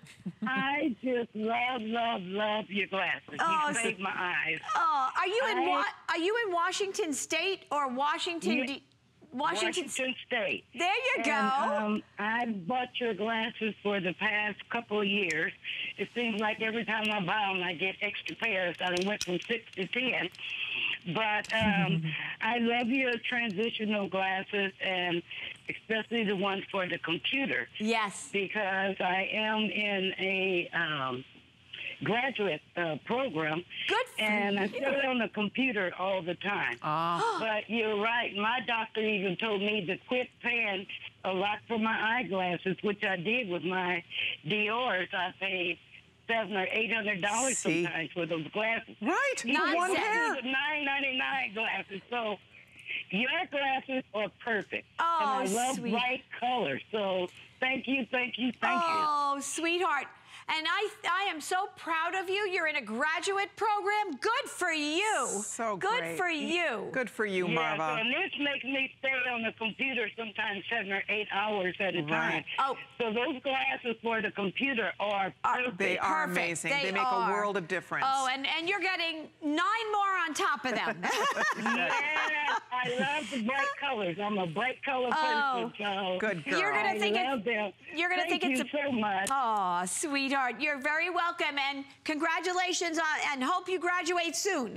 I just love, love, love your glasses. Oh, you saved my eyes. Oh, are you I, in Wa are you in Washington State or Washington? Yeah. D Washington, Washington State. There you go. And, um, I've bought your glasses for the past couple of years. It seems like every time I buy them, I get extra pairs. I went from six to ten. But um, I love your transitional glasses, and especially the ones for the computer. Yes. Because I am in a... Um, graduate uh, program. Good for and you. I sit on the computer all the time. Oh. But you're right. My doctor even told me to quit paying a lot for my eyeglasses, which I did with my Dior's. I paid seven or eight hundred dollars sometimes for those glasses. Right. Not one pair. Nine ninety nine glasses. So your glasses are perfect. Oh, and I love sweet. bright colors. So thank you, thank you, thank oh, you. Oh, sweetheart. And I, I am so proud of you. You're in a graduate program. Good for you. So great. Good for you. Good for you, yeah, Marva. And this makes me stay on the computer sometimes seven or eight hours at a right. time. Oh. So those glasses for the computer are perfect. They are perfect. amazing. They, they make are. a world of difference. Oh, and, and you're getting nine more on top of them. Yeah, I love the bright colors. I'm a bright color oh. person. So good girl. You're gonna think I love it, them. You're gonna Thank think you it's a, so much. Oh, sweetheart. You're very welcome, and congratulations, on, and hope you graduate soon.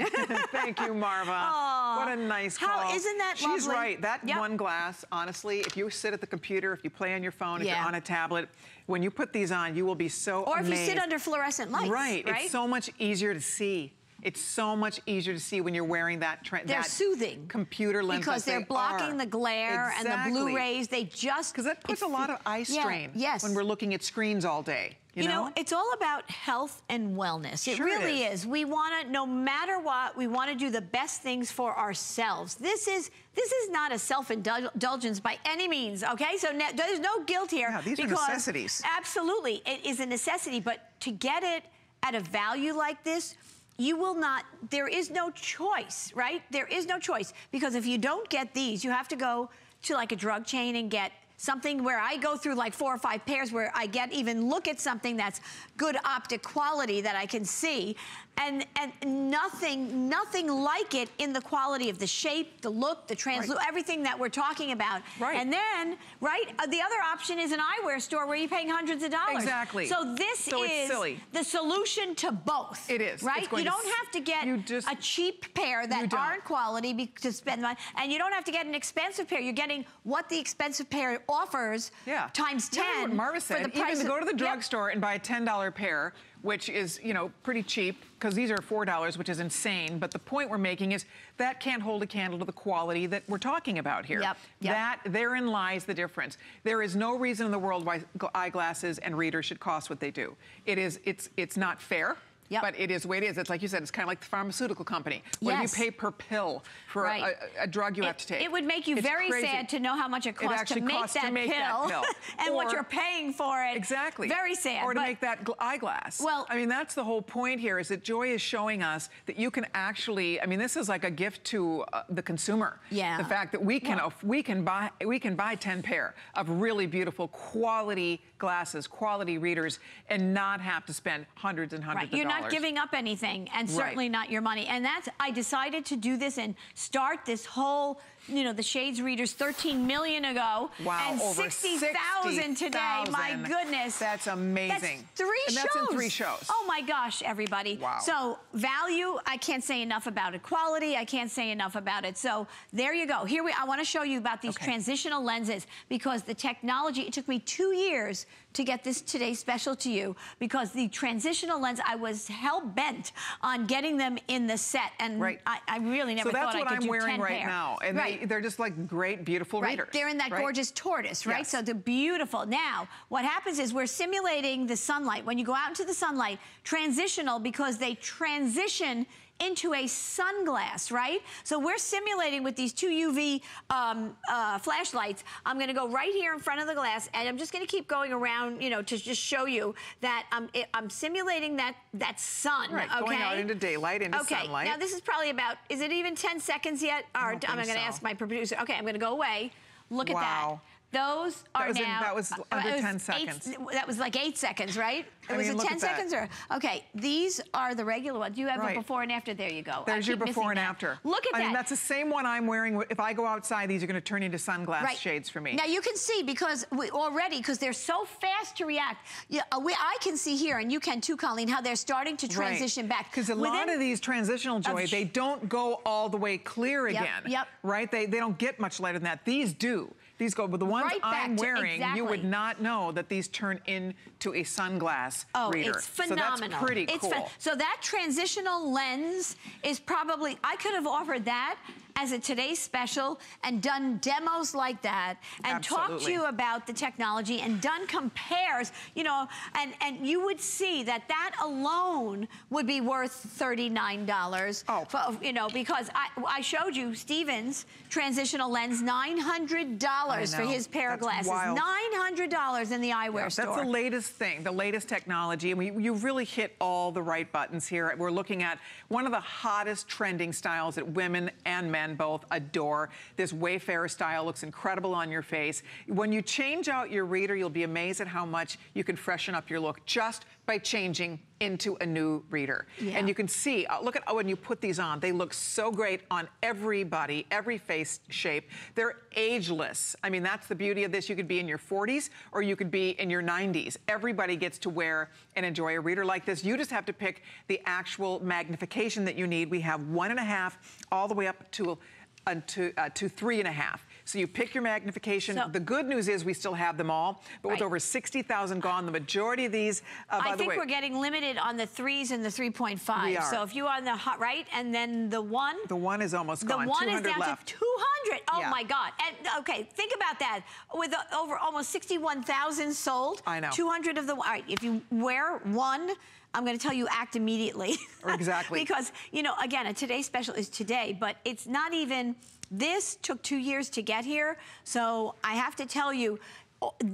Thank you, Marva. Aww. What a nice call. How isn't that lovely? She's right. That yep. one glass, honestly, if you sit at the computer, if you play on your phone, yeah. if you're on a tablet, when you put these on, you will be so Or amazed. If you sit under fluorescent lights. Right. right. It's so much easier to see. It's so much easier to see when you're wearing that. They're that soothing computer lenses because they're they blocking are. the glare exactly. and the blue rays. They just because that puts a lot of eye strain. Yeah, yes. when we're looking at screens all day. You, you know? know, it's all about health and wellness. It sure really is. is. We want to, no matter what, we want to do the best things for ourselves. This is this is not a self-indulgence by any means. Okay, so no, there's no guilt here. Yeah, these because, are necessities. Absolutely, it is a necessity. But to get it at a value like this. You will not, there is no choice, right? There is no choice, because if you don't get these, you have to go to like a drug chain and get something where I go through like four or five pairs where I get even look at something that's good optic quality that I can see. And and nothing, nothing like it in the quality of the shape, the look, the translucent, right. everything that we're talking about. Right. And then, right, uh, the other option is an eyewear store where you're paying hundreds of dollars. Exactly. So this so is the solution to both. It is. Right? You don't have to get just, a cheap pair that aren't quality be to spend money. And you don't have to get an expensive pair. You're getting what the expensive pair offers yeah. times ten. You know what Marva said, for the price even to go to the drugstore yep. and buy a ten dollar pair, which is, you know, pretty cheap, because these are four dollars, which is insane. But the point we're making is that can't hold a candle to the quality that we're talking about here. Yep, yep. That, therein lies the difference. There is no reason in the world why eyeglasses and readers should cost what they do. It is, it's, it's not fair. Yep. But it is the way it is. It's like you said, it's kind of like the pharmaceutical company. What yes. do you pay per pill for right. a, a drug you it, have to take? It would make you it's very crazy. sad to know how much it costs it actually to make, costs that, to make pill that pill and or, what you're paying for it. Exactly. Very sad. Or to but, make that eyeglass. Well, I mean, that's the whole point here is that Joy is showing us that you can actually, I mean, this is like a gift to uh, the consumer. Yeah. The fact that we can, yeah. we can buy, we can buy ten pair of really beautiful quality glasses, quality readers, and not have to spend hundreds and hundreds right. of you're dollars. Not giving up anything, and certainly right. not your money. And that's, I decided to do this and start this whole, you know, the Shades Readers thirteen million ago. Wow, and sixty thousand today. My goodness. That's amazing. That's three and shows. That's in three shows. Oh my gosh, everybody. Wow. So value, I can't say enough about it. Quality, I can't say enough about it. So there you go. Here we, I want to show you about these okay. transitional lenses, because the technology, it took me two years to get this today special to you, because the transitional lens, I was hell-bent on getting them in the set, and right. I, I really never so thought I could I'm do ten pairs. So that's what I'm wearing right pair. now, and right. they, they're just like great, beautiful right. readers. They're in that right? gorgeous tortoise, right? Yes. So they're beautiful. Now, what happens is we're simulating the sunlight. When you go out into the sunlight, transitional, because they transition into a sunglass, right? So we're simulating with these two U V um, uh, flashlights. I'm gonna go right here in front of the glass, and I'm just gonna keep going around, you know, to just show you that I'm, it, I'm simulating that, that sun, right, okay? Going out into daylight, into okay. sunlight. Now this is probabably about, is it even ten seconds yet? Or, I don't I'm think gonna so. ask my producer. Okay, I'm gonna go away. Look wow. at that. Those are that was now... In, that was under uh, ten seconds. Eight, that was like eight seconds, right? It I was mean, it ten seconds or... Okay, these are the regular ones. You have right. a before and after. There you go. There's your before and that. after. Look at I that. I mean, that's the same one I'm wearing. If I go outside, these are going to turn into sunglass right. shades for me. Now, you can see, because we already, because they're so fast to react, yeah, we, I can see here, and you can too, Colleen, how they're starting to transition right. back. Because a Within, lot of these transitional, Joy, they don't go all the way clear yep, again. Yep. Right? They, they don't get much lighter than that. These do. These go, but the ones right I'm wearing, exactly. you would not know that these turn into a sunglass oh, reader. Oh, it's phenomenal. So that's pretty it's cool. So that transitional lens is probably, I could have offered that as a today's special and done demos like that and Absolutely. talked to you about the technology and done compares, you know, and, and you would see that that alone would be worth thirty-nine dollars. Oh. For, you know, because I, I showed you Stephen's transitional lens, nine hundred dollars for his pair that's of glasses. Wild. nine hundred dollars in the eyewear yeah, store. That's the latest thing, the latest technology. And we, you really hit all the right buttons here. We're looking at one of the hottest trending styles that women and men both adore. This Wayfarer style looks incredible on your face. When you change out your reader, you'll be amazed at how much you can freshen up your look just by changing into a new reader. Yeah. And you can see, uh, look at oh, when you put these on, they look so great on everybody, every face shape. They're ageless. I mean, that's the beauty of this. You could be in your forties or you could be in your nineties. Everybody gets to wear and enjoy a reader like this. You just have to pick the actual magnification that you need. We have one and a half all the way up to Uh, to, uh, to three and a half. So you pick your magnification. So, the good news is we still have them all, but right. with over sixty thousand gone, the majority of these, uh, by I the way. I think we're getting limited on the threes and the three point five. We are. So if you are on the hot right, and then the one. The one is almost gone. The one is down left. to two hundred. Oh yeah. my God. And okay, think about that. With uh, over almost sixty-one thousand sold. I know. two hundred of the, all right, if you wear one, I'm going to tell you, act immediately. Exactly. Because, you know, again, a today's special is today, but it's not even, this took two years to get here. So I have to tell you,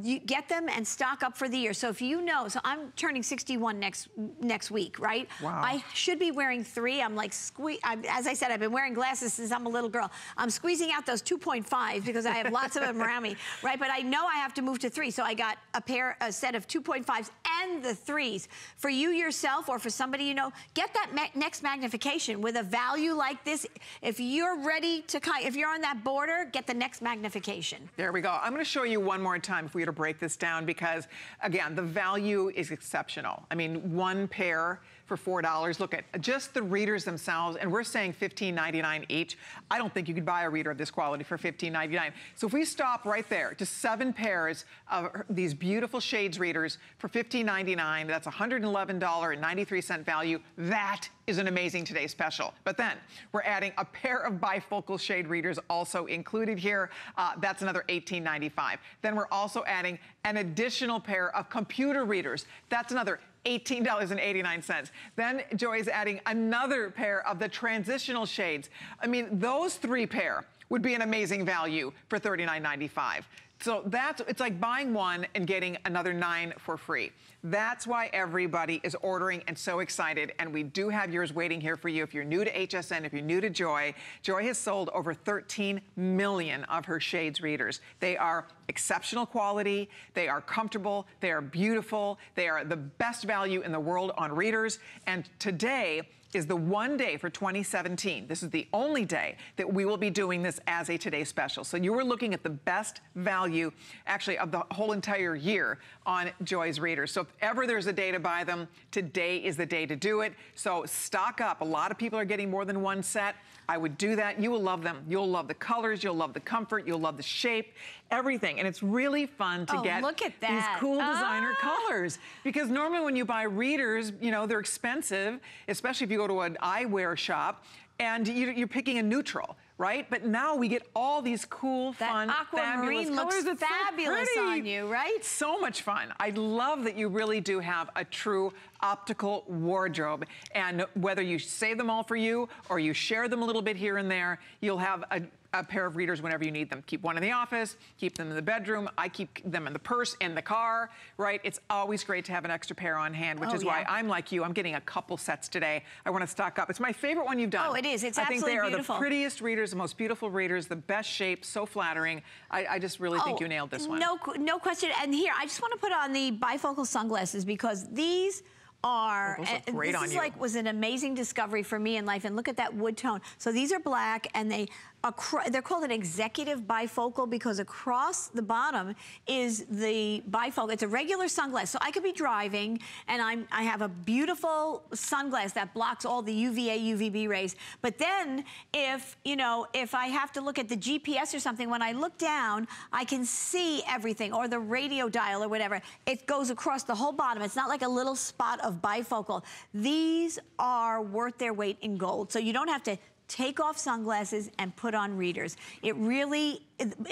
you get them and stock up for the year. So if you know, so I'm turning sixty-one next next week, right? Wow. I should be wearing three. I'm like, sque I'm, as I said, I've been wearing glasses since I'm a little girl. I'm squeezing out those two point fives because I have lots of them around me, right? But I know I have to move to three. So I got a pair, a set of two point fives and the threes. For you yourself or for somebody you know, get that ma next magnification with a value like this. If you're ready to, if you're on that border, get the next magnification. There we go. I'm going to show you one more time if we were to break this down, because again, the value is exceptional. I mean, one pair for four dollars. Look at just the readers themselves, and we're saying fifteen ninety-nine each. I don't think you could buy a reader of this quality for fifteen ninety-nine. So if we stop right there, just seven pairs of these beautiful Shades readers for fifteen ninety-nine, that's one hundred eleven dollars and ninety-three cents value. That is an amazing today special. But then we're adding a pair of bifocal shade readers also included here. Uh, that's another eighteen ninety-five. Then we're also adding an additional pair of computer readers. That's another eighteen dollars and eighty-nine cents. Then Joy's adding another pair of the transitional shades. I mean, those three pair would be an amazing value for thirty-nine ninety-five. So that's, it's like buying one and getting another nine for free. That's why everybody is ordering and so excited. And we do have yours waiting here for you. If you're new to H S N, if you're new to Joy, Joy has sold over thirteen million of her Shades readers. They are exceptional quality. They are comfortable. They are beautiful. They are the best value in the world on readers. And today, is the one day for twenty seventeen. This is the only day that we will be doing this as a Today Special. So you were looking at the best value, actually, of the whole entire year on Joy's Readers. So if ever there's a day to buy them, today is the day to do it. So stock up. A lot of people are getting more than one set. I would do that. You will love them. You'll love the colors. You'll love the comfort. You'll love the shape. Everything. And it's really fun to oh, get look at that. these cool designer ah. colors. Because normally when you buy readers, you know, they're expensive, especially if you go to an eyewear shop, and you're picking a neutral, right? But now we get all these cool, that fun, fabulous colors. That aquamarine looks it's fabulous so on you, right? So much fun. I love that you really do have a true optical wardrobe. And whether you save them all for you or you share them a little bit here and there, you'll have a a pair of readers whenever you need them. Keep one in the office, keep them in the bedroom. I keep them in the purse, in the car, right? It's always great to have an extra pair on hand, which oh, is yeah. why I'm like you. I'm getting a couple sets today. I want to stock up. It's my favorite one you've done. Oh, it is. It's I absolutely beautiful. I think they are beautiful. The prettiest readers, the most beautiful readers, the best shape, so flattering. I, I just really oh, think you nailed this one. No, no question. And here, I just want to put on the bifocal sunglasses because these are oh, and great this on is you. like was an amazing discovery for me in life. And look at that wood tone. So these are black, and they acro they're called an executive bifocal because across the bottom is the bifocal. It's a regular sunglass, so I could be driving and I'm I have a beautiful sunglass that blocks all the U V A U V B rays. But then if you know if I have to look at the G P S or something, when I look down I can see everything, or the radio dial or whatever. It goes across the whole bottom. It's not like a little spot of Of bifocal. These are worth their weight in gold. So you don't have to take off sunglasses and put on readers. It really,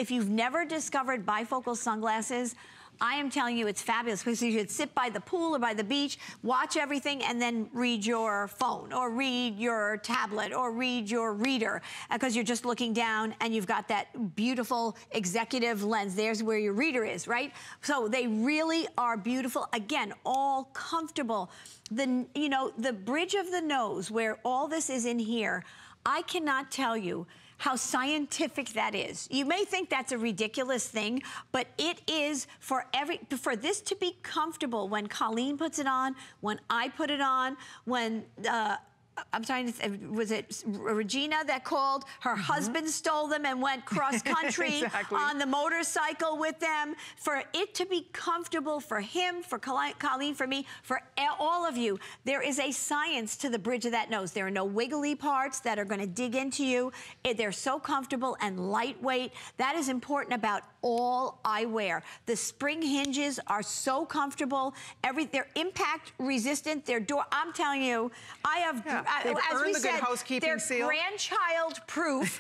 if you've never discovered bifocal sunglasses, I am telling you it's fabulous, because you should sit by the pool or by the beach, watch everything, and then read your phone or read your tablet or read your reader, because you're just looking down and you've got that beautiful executive lens. There's where your reader is, right? So they really are beautiful. Again, all comfortable. The, you know, the bridge of the nose where all this is in here, I cannot tell you how scientific that is. You may think that's a ridiculous thing, but it is for every, for this to be comfortable when Colleen puts it on, when I put it on, when, uh, I'm sorry, was it Regina that called? Her mm-hmm. husband stole them and went cross-country exactly. on the motorcycle with them. For it to be comfortable for him, for Colleen, for me, for all of you, there is a science to the bridge of that nose. There are no wiggly parts that are going to dig into you. They're so comfortable and lightweight. That is important about all eyewear. The spring hinges are so comfortable. Every, they're impact resistant. They're door. I'm telling you, I have... Yeah. They've uh, as earned we the said, good housekeeping seal. They're grandchild-proof.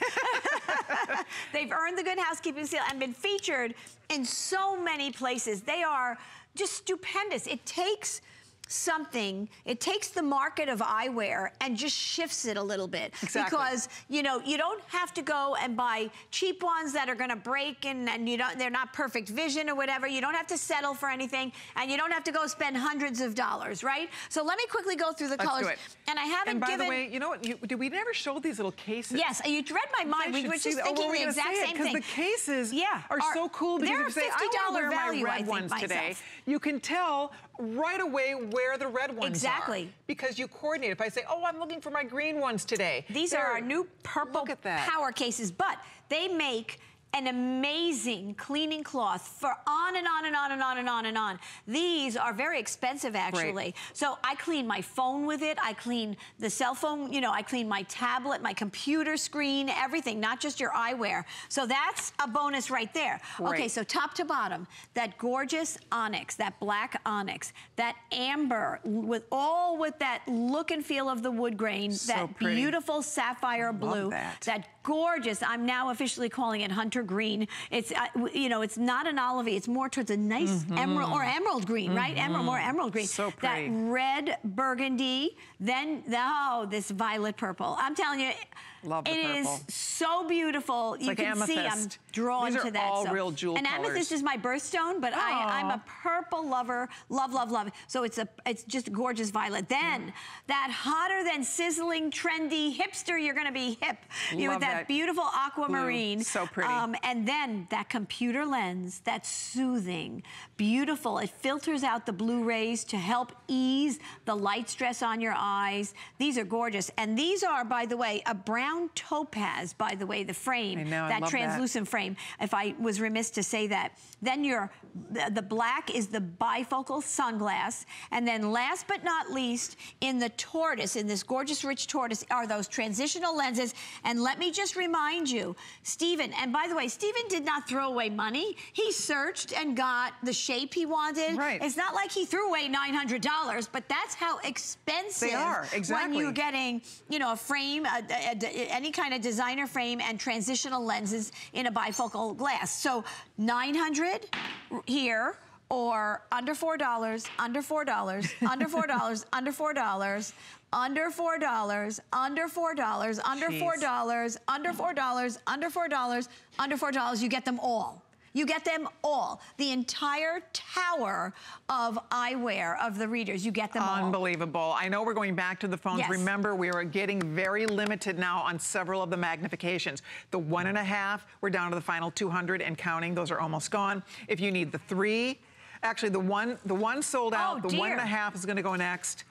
They've earned the good housekeeping seal and been featured in so many places. They are just stupendous. It takes something, it takes the market of eyewear and just shifts it a little bit. Exactly. Because, you know, you don't have to go and buy cheap ones that are going to break and, and you don't, they're not perfect vision or whatever. You don't have to settle for anything, and you don't have to go spend hundreds of dollars, right? So let me quickly go through the Let's colors. Do it. And I haven't And by given, the way, you know what, you, did we never show these little cases? Yes, you read my mind. We were just thinking oh, well, the exact same it, thing. Because the cases yeah, are, are so cool. Because they're if you say, I want to wear value, my red ones myself. today, you can tell right away where the red ones exactly. are. Because you coordinate. If I say, oh, I'm looking for my green ones today. These They're, are our new purple look at that. power cases, but they make an amazing cleaning cloth for on and on and on and on and on and on. These are very expensive, actually. Right. So I clean my phone with it. I clean the cell phone, you know, I clean my tablet, my computer screen, everything, not just your eyewear. So that's a bonus right there. Right. Okay, so top to bottom, that gorgeous onyx, that black onyx, that amber, with all with that look and feel of the wood grain, so that pretty. beautiful sapphire blue, that. that gorgeous, I'm now officially calling it hunter green. It's, uh, you know, it's not an olivey. It's more towards a nice mm-hmm. emerald or emerald green, mm-hmm. right? Emerald, more emerald green. So pretty. That red burgundy, then, oh, this violet purple. I'm telling you, Love the it purple. is so beautiful. It's you like can amethyst. see I'm drawn These to that. These are all so. real jewel And colors. amethyst is my birthstone, but I, I'm a purple lover. Love, love, love. So it's, a, it's just gorgeous violet. Then, mm. that hotter than sizzling, trendy hipster, you're going to be hip. Love you know, that, that beautiful aquamarine. Blue. So pretty. Um, Um, and then that computer lens, that's soothing, beautiful. It filters out the blue rays to help ease the light stress on your eyes. These are gorgeous. And these are, by the way, a brown topaz, by the way, the frame, I know, that I love translucent that. frame, if I was remiss to say that. Then your, the black is the bifocal sunglass. And then last but not least, in the tortoise, in this gorgeous rich tortoise, are those transitional lenses. And let me just remind you, Stephen, and by the way, Stephen did not throw away money. He searched and got the shape he wanted. Right. It's not like he threw away nine hundred dollars, but that's how expensive they are. Exactly. When you're getting, you know, a frame, a, a, a, any kind of designer frame and transitional lenses in a bifocal glass. So nine hundred dollars here, or under four dollars, under four dollars, under four dollars, under four dollars. Under four dollars, under four dollars, under four dollars, under four dollars, under four dollars, under four dollars. You get them all. You get them all. The entire tower of eyewear of the readers. You get them all. Unbelievable. I know we're going back to the phones. Yes. Remember, we are getting very limited now on several of the magnifications. The one and a half, we're down to the final two hundred and counting. Those are almost gone. If you need the three, actually the one, the one sold out. Oh, the one and a half is going to go next.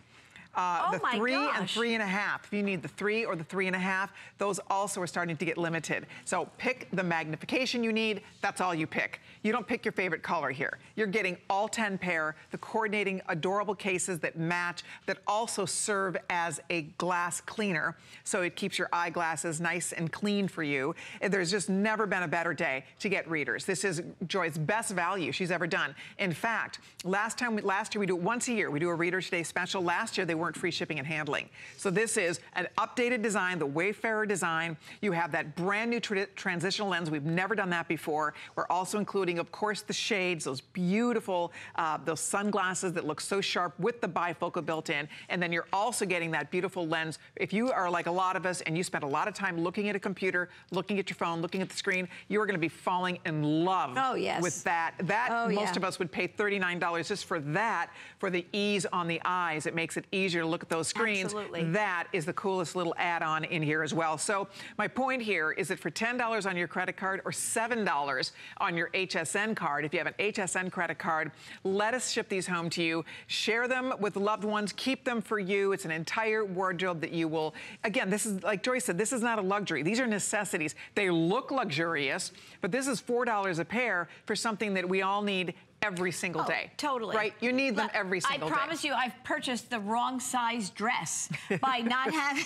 Uh, oh the my three gosh. and three and a half. If you need the three or the three and a half, those also are starting to get limited. So pick the magnification you need. That's all you pick. You don't pick your favorite color here. You're getting all ten pair, the coordinating adorable cases that match, that also serve as a glass cleaner. So it keeps your eyeglasses nice and clean for you. And there's just never been a better day to get readers. This is Joy's best value she's ever done. In fact, last time, last year we do it once a year. We do a Reader's Day special. Last year they were free shipping and handling. So this is an updated design, the Wayfarer design. You have that brand new tra transitional lens. We've never done that before. We're also including, of course, the shades, those beautiful, uh, those sunglasses that look so sharp with the bifocal built in. And then you're also getting that beautiful lens. If you are like a lot of us and you spend a lot of time looking at a computer, looking at your phone, looking at the screen, you are going to be falling in love oh, yes. with that. That oh, most yeah. of us would pay thirty-nine dollars just for that, for the ease on the eyes. It makes it easier to look at those screens. Absolutely. That is the coolest little add-on in here as well. So my point here is that for ten dollars on your credit card or seven dollars on your H S N card, if you have an H S N credit card, let us ship these home to you. Share them with loved ones. Keep them for you. It's an entire wardrobe that you will, again, this is, like Joy said, this is not a luxury. These are necessities. They look luxurious, but this is four dollars a pair for something that we all need every single oh, day. Totally. Right? You need them every single day. I promise day. you, I've purchased the wrong size dress by not having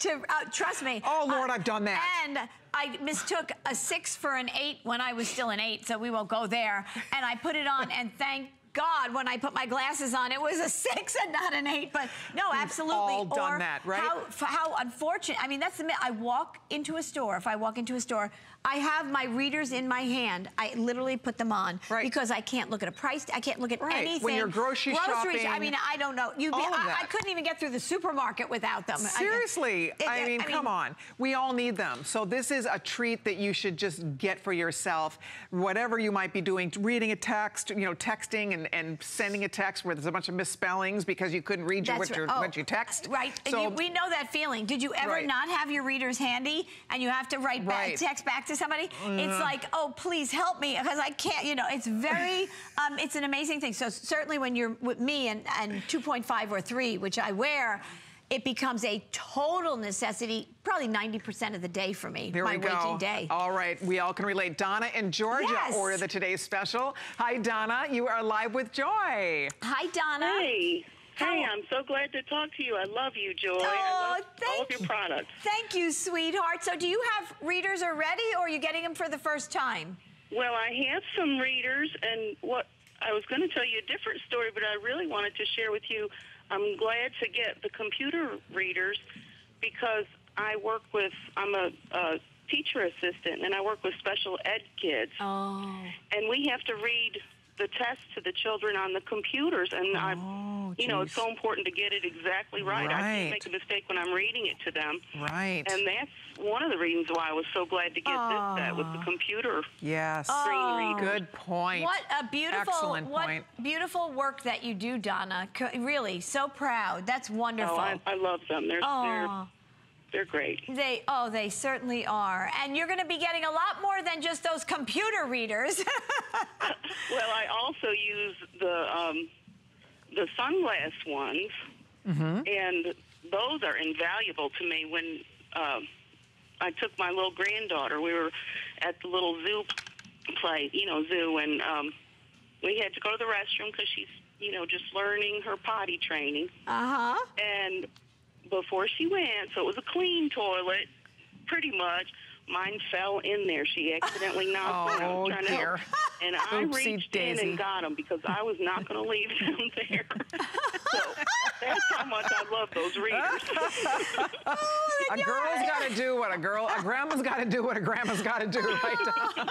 to, uh, trust me. Oh, Lord, uh, I've done that. And I mistook a six for an eight when I was still an eight, so we won't go there. And I put it on, and thank God, when I put my glasses on, it was a six and not an eight. But no, absolutely. All done or that, right? How, how unfortunate. I mean, that's the. I walk into a store. If I walk into a store, I have my readers in my hand. I literally put them on right. because I can't look at a price. I can't look at right. anything. When you're grocery Groceries, shopping. I mean, I don't know. You'd be, all of that. I, I couldn't even get through the supermarket without them. Seriously, I, I, I mean, I come mean, on. We all need them. So this is a treat that you should just get for yourself. Whatever you might be doing, reading a text, you know, texting and. And sending a text where there's a bunch of misspellings because you couldn't read your, what, your, right. oh, what you text. Right. So, we know that feeling. Did you ever right. not have your readers handy and you have to write right. back, text back to somebody? Uh, it's like, oh, please help me because I can't, you know, it's very, um, it's an amazing thing. So certainly when you're with me and, and two point five or three, which I wear, it becomes a total necessity, probably ninety percent of the day for me, there my we go. waking day. All right, we all can relate. Donna in Georgia yes. ordered the Today's Special. Hi, Donna. You are live with Joy. Hi, Donna. Hey. Hey, I'm so glad to talk to you. I love you, Joy. Oh, I love thank all of your products. Thank you, sweetheart. So do you have readers already, or are you getting them for the first time? Well, I have some readers, and what I was going to tell you a different story, but I really wanted to share with you. I'm glad to get the computer readers because I work with, I'm a, a teacher assistant, and I work with special ed kids. Oh. And we have to read the tests to the children on the computers, and oh, I, you geez. know, it's so important to get it exactly right. right. I can't make a mistake when I'm reading it to them. Right. And that's one of the reasons why I was so glad to get oh. this set with the computer. Yes. Oh. Good point. What a beautiful, Excellent what point. beautiful work that you do, Donna. Really, so proud. That's wonderful. Oh, I, I love them. They're, oh. they're They're great. They, oh, they certainly are. And you're going to be getting a lot more than just those computer readers. Well, I also use the, um, the sunglass ones, mm-hmm. and those are invaluable to me. When uh, I took my little granddaughter, we were at the little zoo play, you know, zoo, and um, we had to go to the restroom because she's, you know, just learning her potty training. Uh-huh. And before she went, so it was a clean toilet, pretty much. Mine fell in there. She accidentally knocked them out. Oh, trying to help. And I Oopsie reached daisy. in and got them because I was not going to leave them there. So that's how much I love those readers. Oh, a girl's got to do what a girl, a grandma's got to do what a grandma's got to do, right?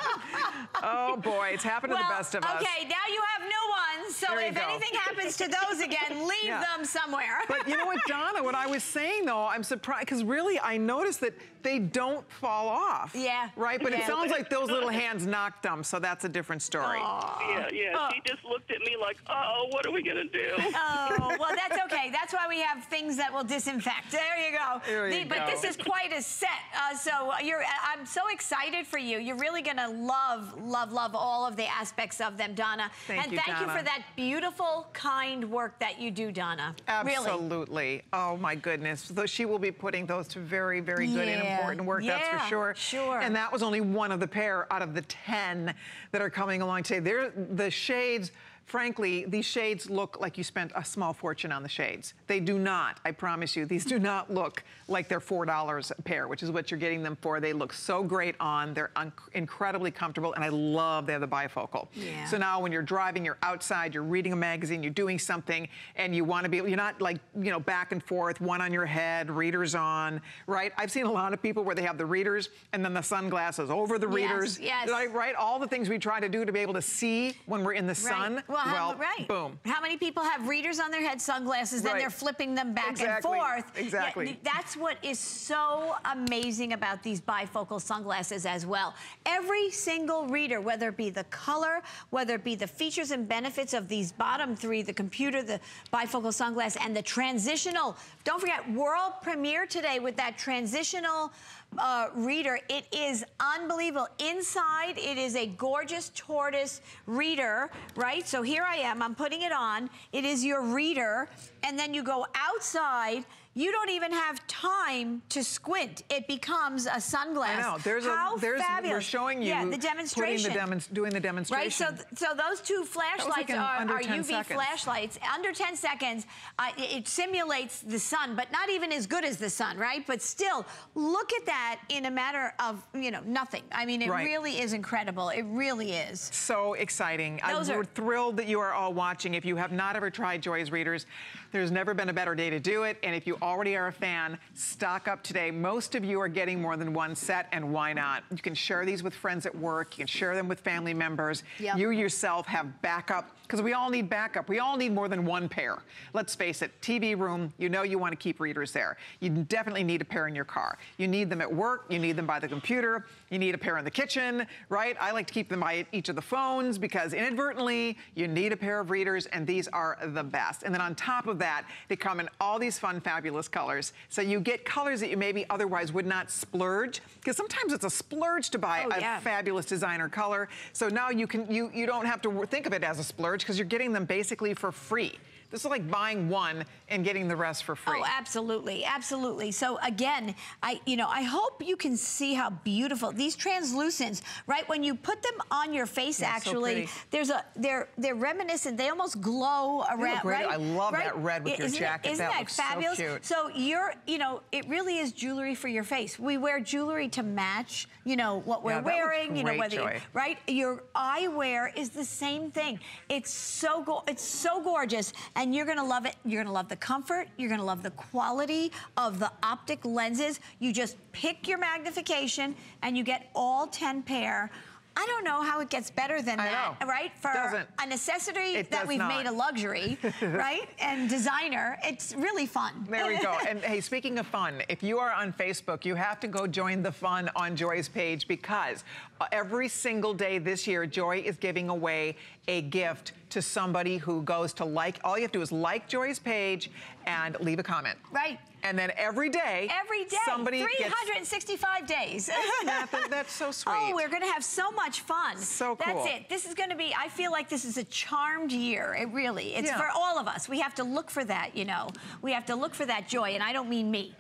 Oh, boy. It's happened well, to the best of okay, us. Okay, now you have new ones. So if go. anything happens to those again, leave yeah. them somewhere. But you know what, Donna, what I was saying, though, I'm surprised because really I noticed that they don't fall off. Off, yeah. Right? But yeah. it sounds like those little hands knocked them, so that's a different story. Aww. Yeah, yeah. Oh. She just looked at me like, uh-oh, what are we going to do? Oh, well, that's okay. That's why we have things that will disinfect. There you go. There you the, go. But this is quite a set. Uh, so you're, I'm so excited for you. You're really going to love, love, love all of the aspects of them, Donna. Thank and you, thank Donna. you for that beautiful, kind work that you do, Donna. Absolutely. Really. Oh, my goodness. So she will be putting those to very, very good yeah. and important work, yeah. that's for sure. Sure. And that was only one of the pair out of the ten that are coming along today. They're, the shades, frankly, these shades look like you spent a small fortune on the shades. They do not, I promise you, these do not look like they're four dollars a pair, which is what you're getting them for. They look so great on. They're un incredibly comfortable, and I love they have the bifocal. Yeah. So now when you're driving, you're outside, you're reading a magazine, you're doing something, and you want to be, you're not like, you know, back and forth, one on your head, readers on, right? I've seen a lot of people where they have the readers and then the sunglasses over the readers. Yes, yes. Right, right? All the things we try to do to be able to see when we're in the right. sun. Well, Well, how, right. boom. How many people have readers on their head, sunglasses, then right. they're flipping them back exactly. and forth? Exactly. Yeah, that's what is so amazing about these bifocal sunglasses as well. Every single reader, whether it be the color, whether it be the features and benefits of these bottom three, the computer, the bifocal sunglass, and the transitional. Don't forget, world premiere today with that transitional Uh, reader. It is unbelievable. Inside, it is a gorgeous tortoise reader, right? So here I am. I'm putting it on. It is your reader. And then you go outside. You don't even have time to squint. It becomes a sunglass. I know. There's How a, there's, fabulous. We're showing you. Yeah, the demonstration. The demon, doing the demonstration. Right, so, th so those two flashlights like are, are U V seconds. flashlights. Under ten seconds, uh, it simulates the sun, but not even as good as the sun, right? But still, look at that in a matter of, you know, nothing. I mean, it right. really is incredible. It really is. So exciting. Those I'm, are... We're thrilled that you are all watching. If you have not ever tried Joy's Readers, there's never been a better day to do it. And if you already are a fan, stock up today. Most of you are getting more than one set, and why not? You can share these with friends at work. You can share them with family members. Yep. You yourself have backup, because we all need backup. We all need more than one pair. Let's face it, T V room, you know you want to keep readers there. You definitely need a pair in your car. You need them at work. You need them by the computer. You need a pair in the kitchen, right? I like to keep them by each of the phones, because inadvertently, you need a pair of readers, and these are the best. And then on top of that, they come in all these fun, fabulous colors. So you get colors that you maybe otherwise would not splurge, because sometimes it's a splurge to buy oh, a yeah. fabulous designer color. So now you can you you don't have to think of it as a splurge, because you're getting them basically for free. This is like buying one and getting the rest for free. Oh, absolutely, absolutely. So again, I you know I hope you can see how beautiful these translucents, right? When you put them on your face, yeah, actually, so there's a they're they're reminiscent. They almost glow around. Right? I love right? that red with it, your isn't jacket. It, isn't that, that looks fabulous? So cute. So you're you know it really is jewelry for your face. We wear jewelry to match you know what we're yeah, wearing. You know whether you, right your eyewear is the same thing. It's so go it's so gorgeous. And you're gonna love it. You're gonna love the comfort. You're gonna love the quality of the optic lenses. You just pick your magnification and you get all ten pair. I don't know how it gets better than I that, know. right? For Doesn't. a necessity it that we've not. made a luxury, right? And designer, it's really fun. There we go. And hey, speaking of fun, if you are on Facebook, you have to go join the fun on Joy's page, because every single day this year, Joy is giving away a gift to somebody who goes to like, all you have to do is like Joy's page and leave a comment. Right. And then every day, every day, somebody three hundred sixty-five gets... days. That's, that's so sweet. Oh, we're going to have so much fun. So cool. That's it. This is going to be, I feel like this is a charmed year. It really, it's yeah. for all of us. We have to look for that, you know. We have to look for that joy, and I don't mean me.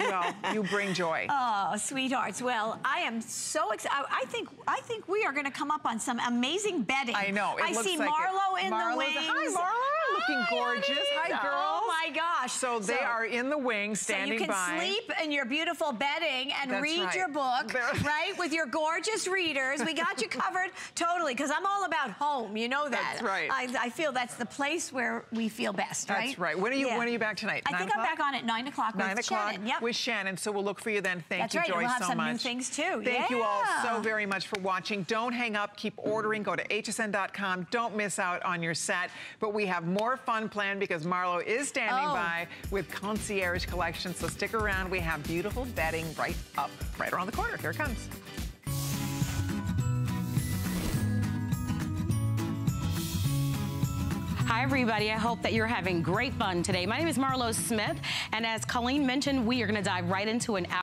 Well, you bring joy. Oh, sweethearts. Well, I am so excited. I think I think we are going to come up on some amazing bedding. I know. It I looks see like Marlo in Marlo's, the wings. Hi, Marlo. Looking Hi, gorgeous. Hi, girls. Oh, my gosh. So they so, are in the wings. Standing so you can by. Sleep in your beautiful bedding and That's read right. your book, right, with your gorgeous readers. We got you covered totally, because I'm all about home. You know that. That's right. I, I feel that's the place where we feel best, right? That's right. When are you, yeah. when are you back tonight? I nine think o'clock? I'm back on at nine o'clock with nine o'clock Shannon. Yep. With Shannon, so we'll look for you then. Thank that's you, right. Joy, we'll have so some much. New things, too. Thank yeah. you all so very much for watching. Don't hang up. Keep ordering. Go to H S N dot com. Don't miss out on your set. But we have more fun planned because Marlo is standing oh. by with Concierge Collection, so stick around. We have beautiful bedding right up, right around the corner. Here it comes. Hi, everybody. I hope that you're having great fun today. My name is Marlo Smith, and as Colleen mentioned, we are going to dive right into an hour.